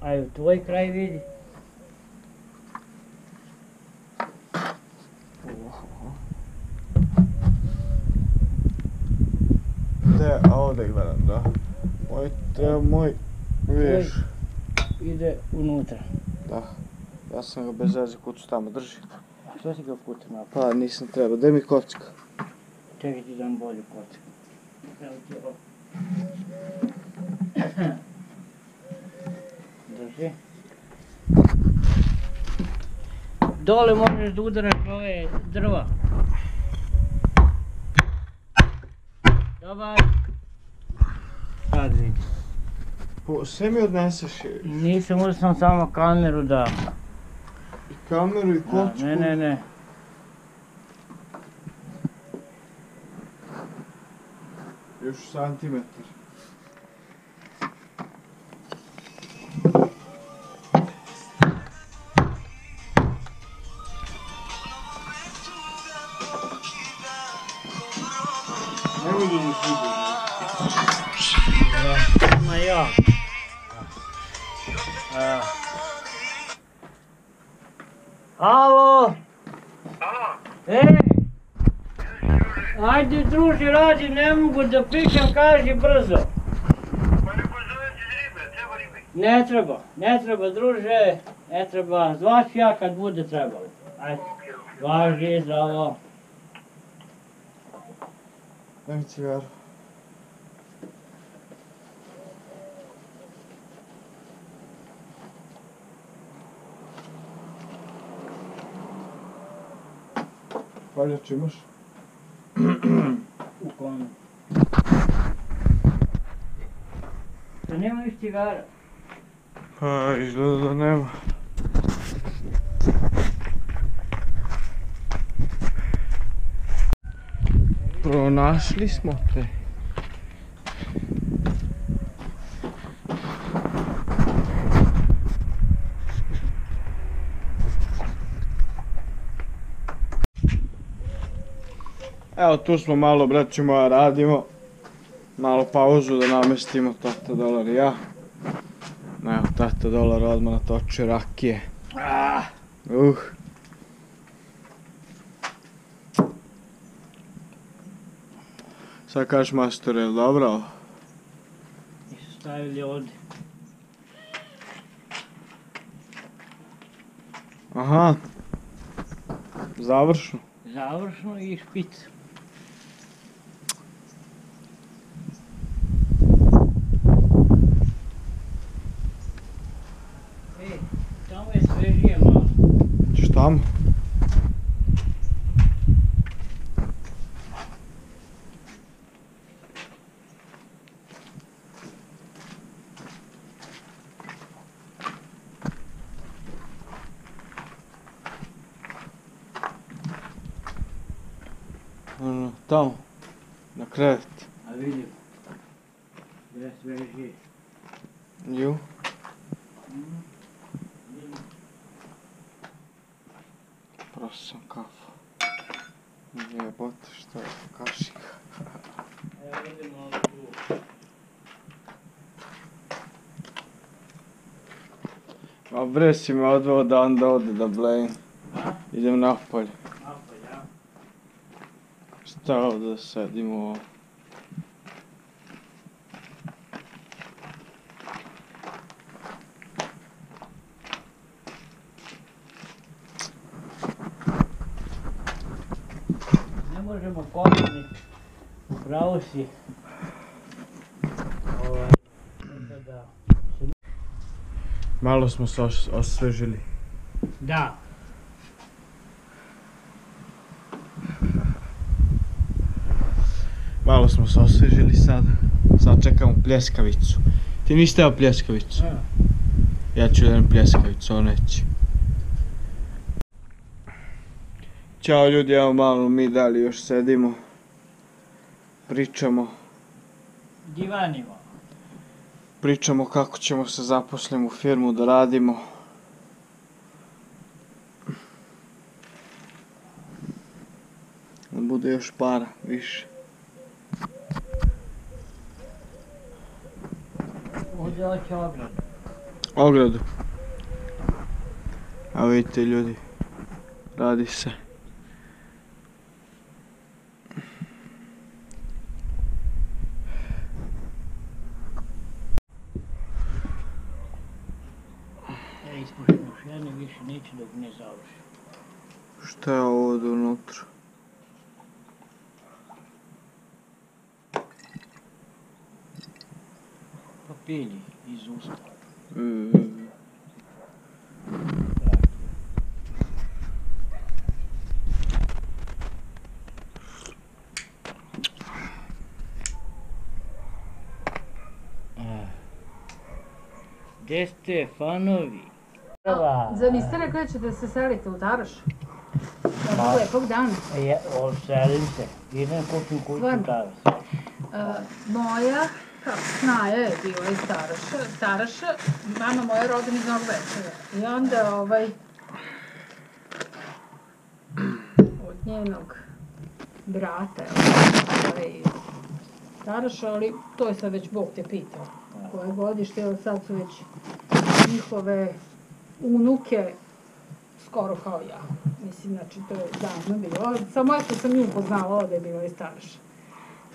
Ajde, tvoj kraj vidi. Te, a ovdje gledam, da? Moj, te, moj, vidiš. Ide unutra. Da, ja sam ga bez veze kucu tamo drži. A što si ga kucu napravo? Pa, nisam trebao, daj mi kocka. Čekaj ti dam bolju kocku. Evo ti ovo. Dole možeš da udaraš ove drva. Dobar. Sad vidim. Sve mi odneseš još? Nisam, možda sam samo kameru dao. I kameru i kocku? Ne, ne, ne. Još santimetar. Alo! Alo! Ej! Ajde druži, radi, ne mogu da pišem, kaži brzo. Pa neko zovem ti ribe, treba ribe? Ne treba, ne treba druže, ne treba, zvaš ja kad bude trebali. Ajde, važi, zdravo. Daj mi cigaru. Paljač imaš? U konu. Da nema viš cigara? Pa, izgleda da nema. Pronašli smo te. Evo tu smo malo, braću moja, radimo. Malo pauzu da namestimo Tato Dolar i ja. Evo, Tato Dolar odmah natoče rakije. Uh. Sad kažeš master, je li dobro? Mi su stavili ovdje. Aha. Završno. Završno i špicu. Tamo. Ono, tamo. Na krevet. A vidim. Gdje sve živi. Ju. Prosto sam kafu. Jebote, što je kašika. Evo vidimo ovo tu. Ma bre si me odveo da onda ode da blejim. Idem napolje. Napolje, ja? Šta ovdje da sedim u ovo? Možemo kopiti, upravo si. Malo smo se osvežili. Da. Malo smo se osvežili sad. Sad čekamo pljeskavicu. Ti nisi teo pljeskavicu? Ja ću jedan pljeskavicu, on neće. Ćao ljudi, evo malo mi dalje još sedimo, pričamo, divanimo, pričamo kako ćemo se zaposliti u firmu da radimo. Da bude još para, više. Ovdje hoće ogradu. Ogradu. A vidite ljudi, radi se. Dok ne završi. Šta je ovo do unutra? Papelji iz usta. Mm. Gdje ste fanovi? Zar niste rekli da ćete se seliti u Tarašu? Na dugo je kog dana? Selim se, idem kupim kuću u Tarašu. Moja snaja je bila iz Taraša, mama moja rodina iz Novog Beograda. I onda ovaj... od njenog brata iz Taraša, ali to je sad već Bog te pitao. Koje godište, sad su već njihove... unuke, skoro kao ja. Mislim, znači, to je davno bilo. Samo eto sam nju poznala, ovdje je bilo iz Taraša.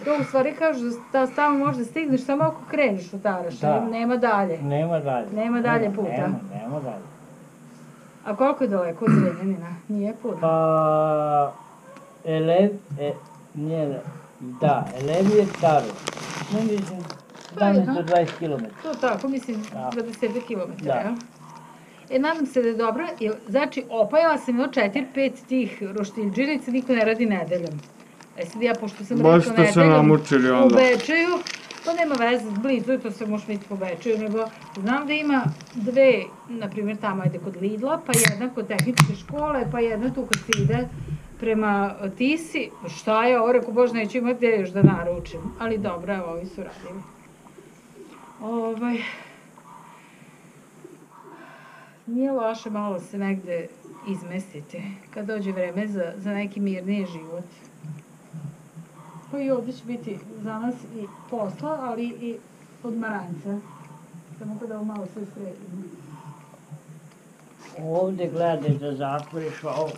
To u stvari kažu da tamo možda stigneš samo ako kreniš u Taraša. Nema dalje. Nema dalje. Nema dalje puta. Nema, nema dalje. A koliko je daleko od Sredinina? Nije puta. Pa... Elev... Nije... Da, Elev je staro. Ne mislim, dvanaest do dvadeset kilometara. To tako, mislim, dvadeset kilometara, jel? E, nadam se da je dobro, znači, opajala sam imao četiri pet tih roštiljđirica, niko ne radi nedeljom. E sad ja, pošto sam rekao nedeljom u Bečeju, to nema veze, blizu i to se može biti po Bečeju, nego znam da ima dve, naprimjer, tamo ajde kod Lidla, pa jedna kod tehničke škole, pa jedna tu kad se ide prema Tisi. Šta je ovo, reko, bož, neću imati gdje još da naručim, ali dobro, evo, ovi su radili. Ovaj... Nije loše malo se negde izmestite, kad dođe vreme za neki mirniji život. Koji ovdje će biti za nas i posla, ali i odmaranca. Samo kada ovo malo sve sredimo. Ovdje gledaš da zatvoriš ovo.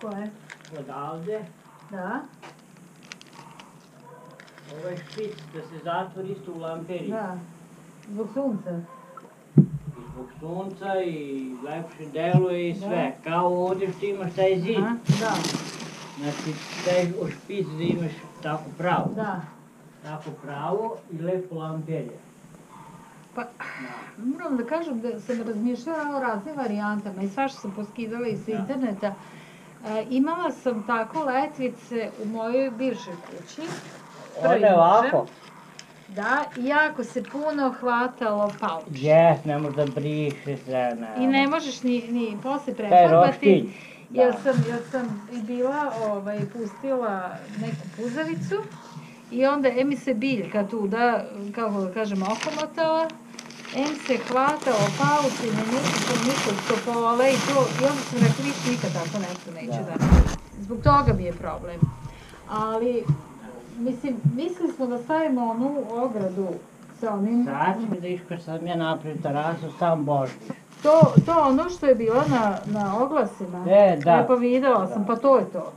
Koje? Odavde. Da. Ovo je špic, da se zatvori isto u lamperiji. Da, zbog sunca. Zbog sunca i lepše deluje i sve, kao ovdje što imaš taj zid. Da. Znači, taj špic da imaš tako pravo. Da. Tako pravo i lepo lamperje. Pa, moram da kažem da sam razmišljala o raznim varijantama i svašta sam poskidala iz interneta. Imala sam tako letvice u mojoj bivšoj kući. Ovdje ovako. Da, jako se puno hvatalo pauč. Jes, ne možeš da briše se. I ne možeš ni posle prefarbati. Jer sam i bila, pustila neku puzavicu i onda mi se biljka tu, da, kako kažem, okomotala. em se hvatao paučine, nikolsko pola i to, i onda sam rekao, viš nikad tako nešto neće da neće. Zbog toga mi je problem. Ali, mislim, mislili smo da stavimo onu ogradu sa onim... Sad sam diško, sad mi je napravio tarasu, sam Božić. To ono što je bilo na oglasima, ja pa videla sam, pa to je to.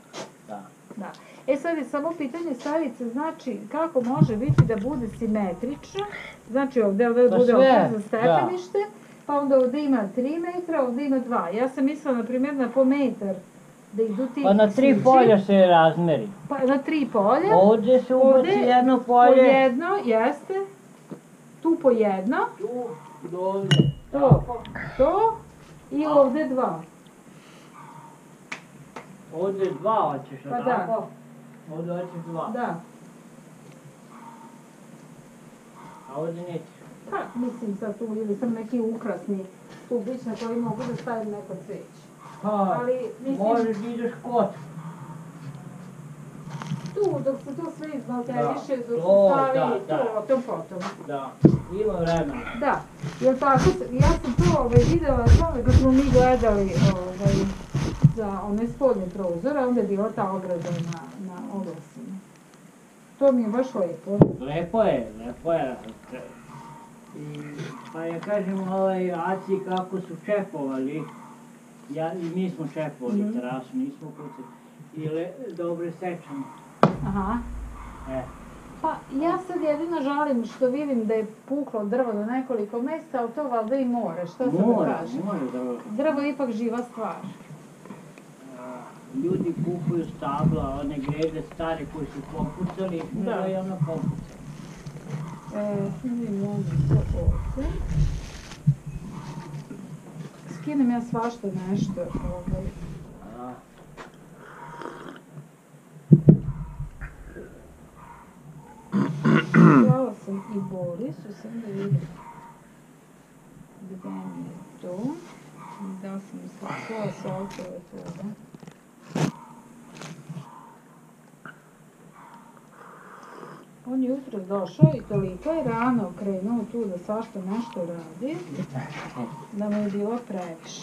E sad je samo pitanje stavice, znači kako može biti da bude simetrična, znači ovdje bude opet za stepenište, pa onda ovdje ima tri metra, ovdje ima dva. Ja sam mislila na primjer na po metar da idu ti... Pa na tri polja se razmeri. Pa na tri polja. Ovdje se ubaci jedno polje. Ovdje po jedno, jeste. Tu po jedno. Tu, dole. To, to i ovdje dva. Ovdje dva hoćeš, pa da. Ovdje hoćeš dva. Da. A ovdje nećeš. Pa, mislim sad tu ili sam neki ukrasni stubić na koji mogu da stavim neko cveć. Pa, možeš da ideš kod. Tu, dok se to sve izmalteriše, dok se stavi to, o tom potom. Da, ima vremena. Da, jer tako, ja sam to videla tome kad smo mi gledali za one spodne prozore, onda je bila ta ograda na oglasima. To mi je baš lepo. Lepo je, lepo je. Pa ja kažem, ovaj Aci kako su šefovali, mi smo šefovali terasu, nismo kucali, i dobro sečamo. Aha. Pa ja sad jedino žalim što vidim da je puklo drvo do nekoliko mesta, ali to valjda i more, šta sad da kažem? More, more drvo. Drvo je ipak živa stvar. Ljudi kupuju stabla, one grede stare koji su popucali, da je ono popucali. E, snimim ono sve ovdje. Skinem ja svašta nešto ovdje. Hvala sam i Borisu, sam da vidim gdje mi je to. Da sam se svoje soltove toga. On je jutro došao i toliko je rano krenuo tu da svašta nešto radi, da mu je bilo previše.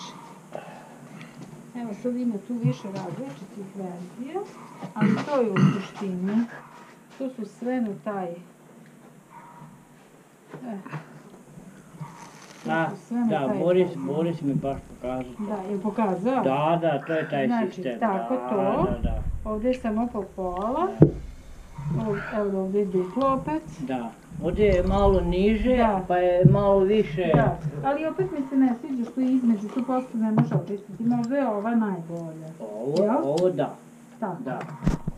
Evo sad ima tu više različitih verzija, ali to je u suštini. Tu su sve na taj... Da, Boris mi baš pokazao to. Da, je pokazao? Da, da, to je taj sistem. Znači, tako to. Ovdje je samo po pola. Evo ovdje je duplo opet. Da, ovdje je malo niže, pa je malo više. Da, ali opet mi se ne sviđa što je između, tu posto ne može opisati. Možda je ova najbolja. Ovo da. Tako.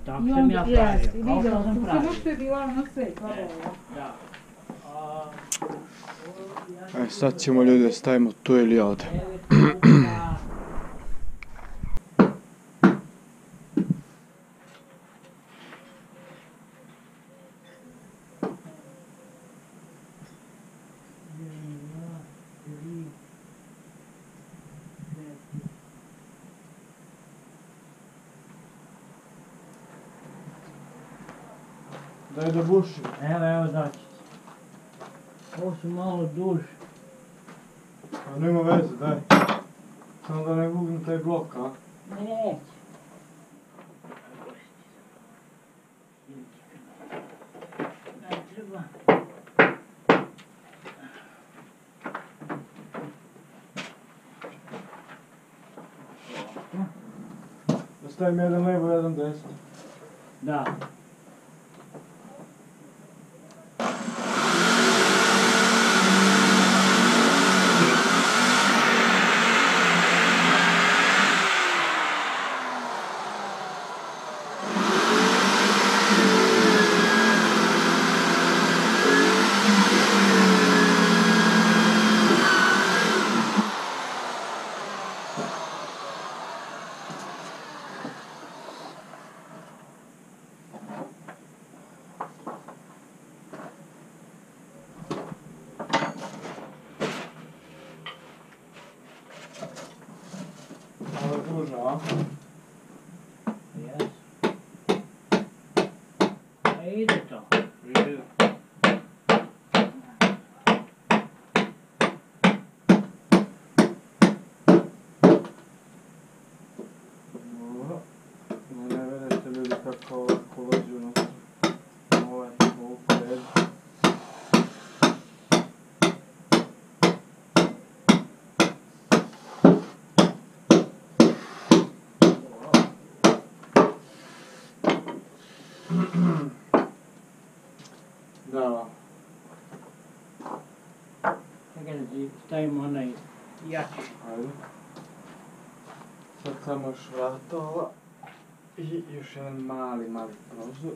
Tako sam ja pravio, kao što sam pravio. Samo što je bila ono sve, hvala ovo. E, sad ćemo ljudi stavimo tu ili ovdje. Daj da buši. Evo, evo znači. Ovo su malo duže. A nema veze, daj. Samo da ne gubim taj blok, a? Neće. Daj, treba. Da stavim jedan levo, jedan desno. Da. Ide to. Da stavimo onaj jači. Sad samo još vrata ova i još jedan mali, mali prozor.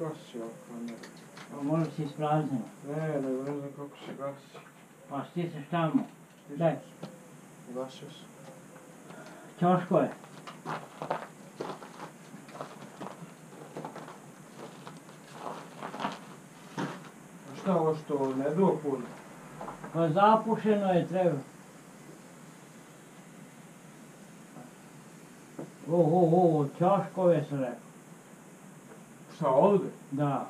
Gasi ovo kameru. A možda si ispraznila? Ne, ne znam kako se gasi. Pa stisneš tamo. Daj. Gasio se. Ćoško je. A šta ovo što ne duo puno? Pa zapušeno je treba. O, o, o, Ćoško je se rekao. Šta, ovdje? Da.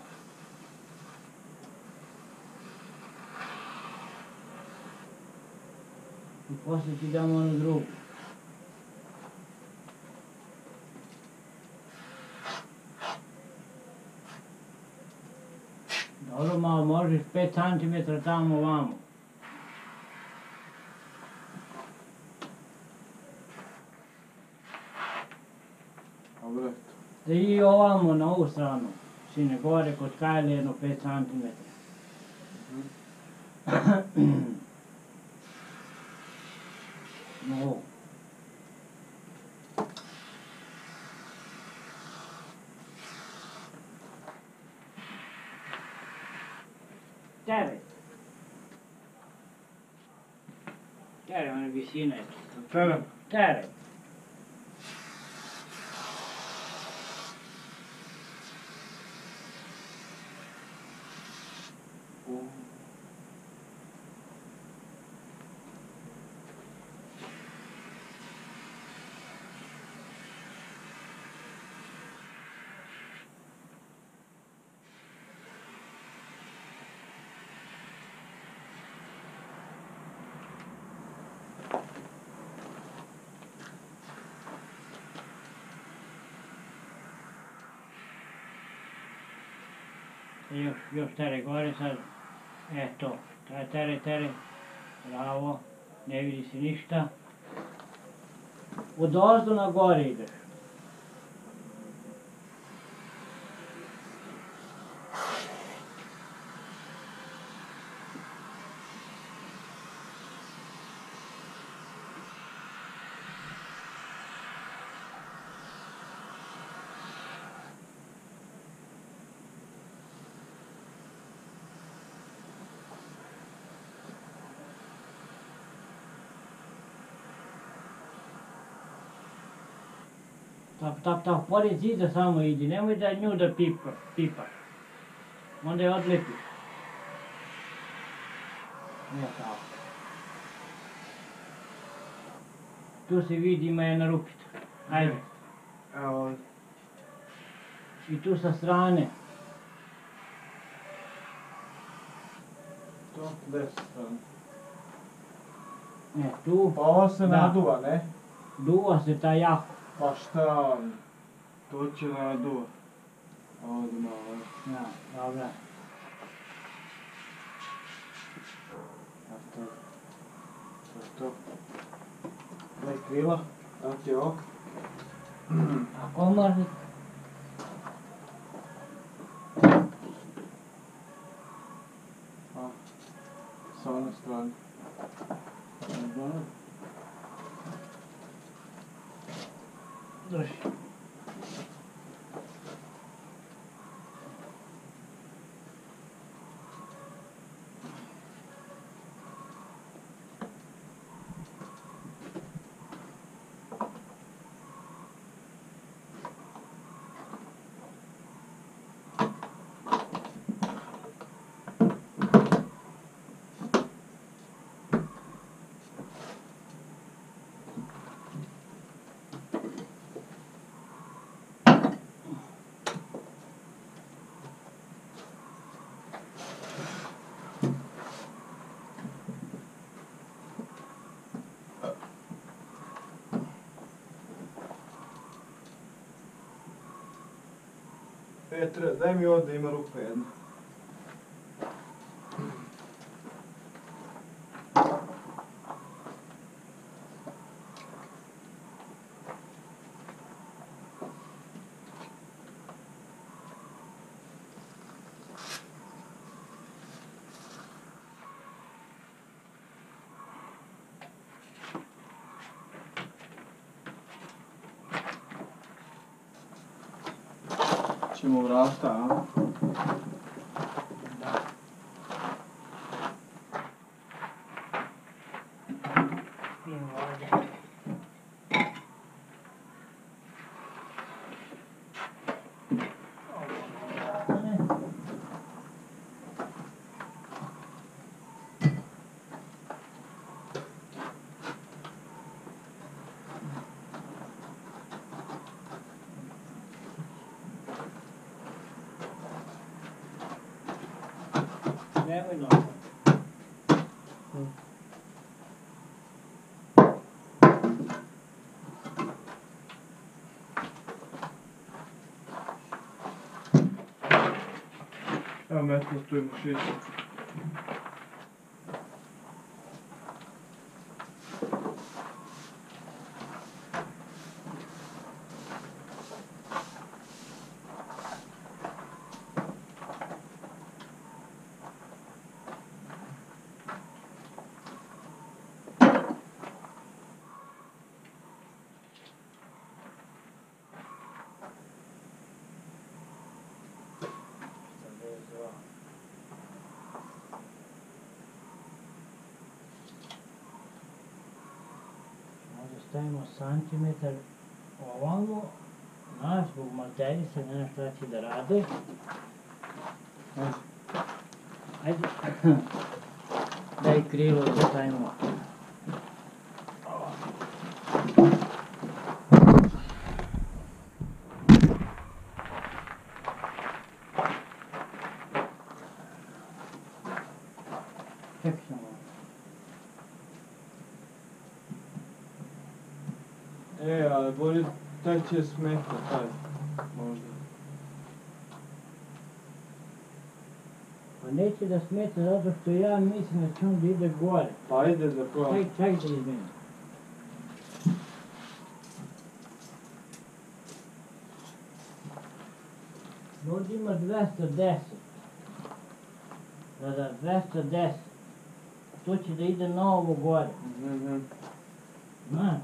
I poslije ti damo onu drugu. Dobro, malo možeš pet centimetara tamo ovamo. Dobro. I ovamo na ovu stranu, sine gore, kod kajle jedno pet centimetara. No. Tere. Tere, ona visina je. Tere. Tere. Još, još tere gore sad, eto, tere, tere, bravo, ne vidi se ništa. Od ozdu na gore ideš. Tap, tap, tap, pored zida samo idi, nemoj da nju da pipaš. Onda je odlepiš. Ne tako. Tu se vidi, ima jedna rupica. Ajde. Evo ovdje. I tu sa strane. Tu, desna strana. Ne, tu. Pa ovo se naduva, ne? Duva se ta jako. Pa šta, to će nadu. Ovdje malo. Ja, dobro. A to, to što? Daj krila, da ti je ok. A komornik? A, sa one strane. Dobro. Drži. Petra, daj mi ovde, ima rupa jedna. Ćemo vrata, a? Da. Idemo ovdje. Nemoj noga. Evo metno stojimo šest. Stavimo santimetar ovamo, nas zbog materice, ne znam šta će da rade. Ajde, daj krilo da stavimo. E, ali Boris, taj će smeta, taj, možda. Pa neće da smeta, zato što ja mislim da će on da ide gore. Pa ide da provam. Ček, ček da izmenim. Ovdje ima dvesta deset. Da, da, dvesta deset. To će da ide na ovo gore. Mhm. Znaš?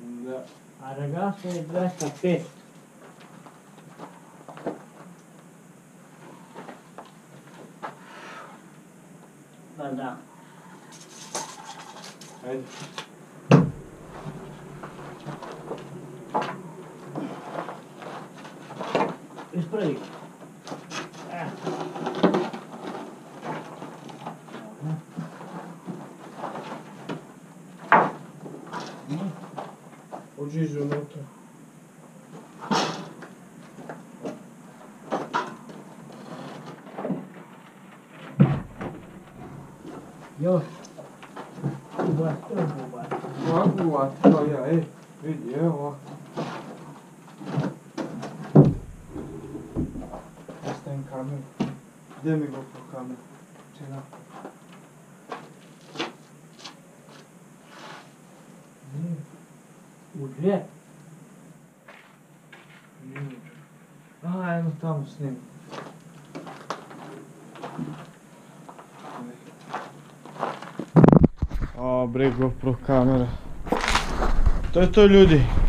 Da. A ragasta je dvesta pet. Pa da. Ajde. Ispravi. Uđiš unutra. Još. Uvati, uvati. Uvati, uvati, pa ja, ej, vidi, evo ovako. Ostajem kameru. Gde mi GoPro kameru? Čena. U džep? Nije u džep. A, jedno tamo snimam. A, bre, GoPro kamera. To je to, ljudi.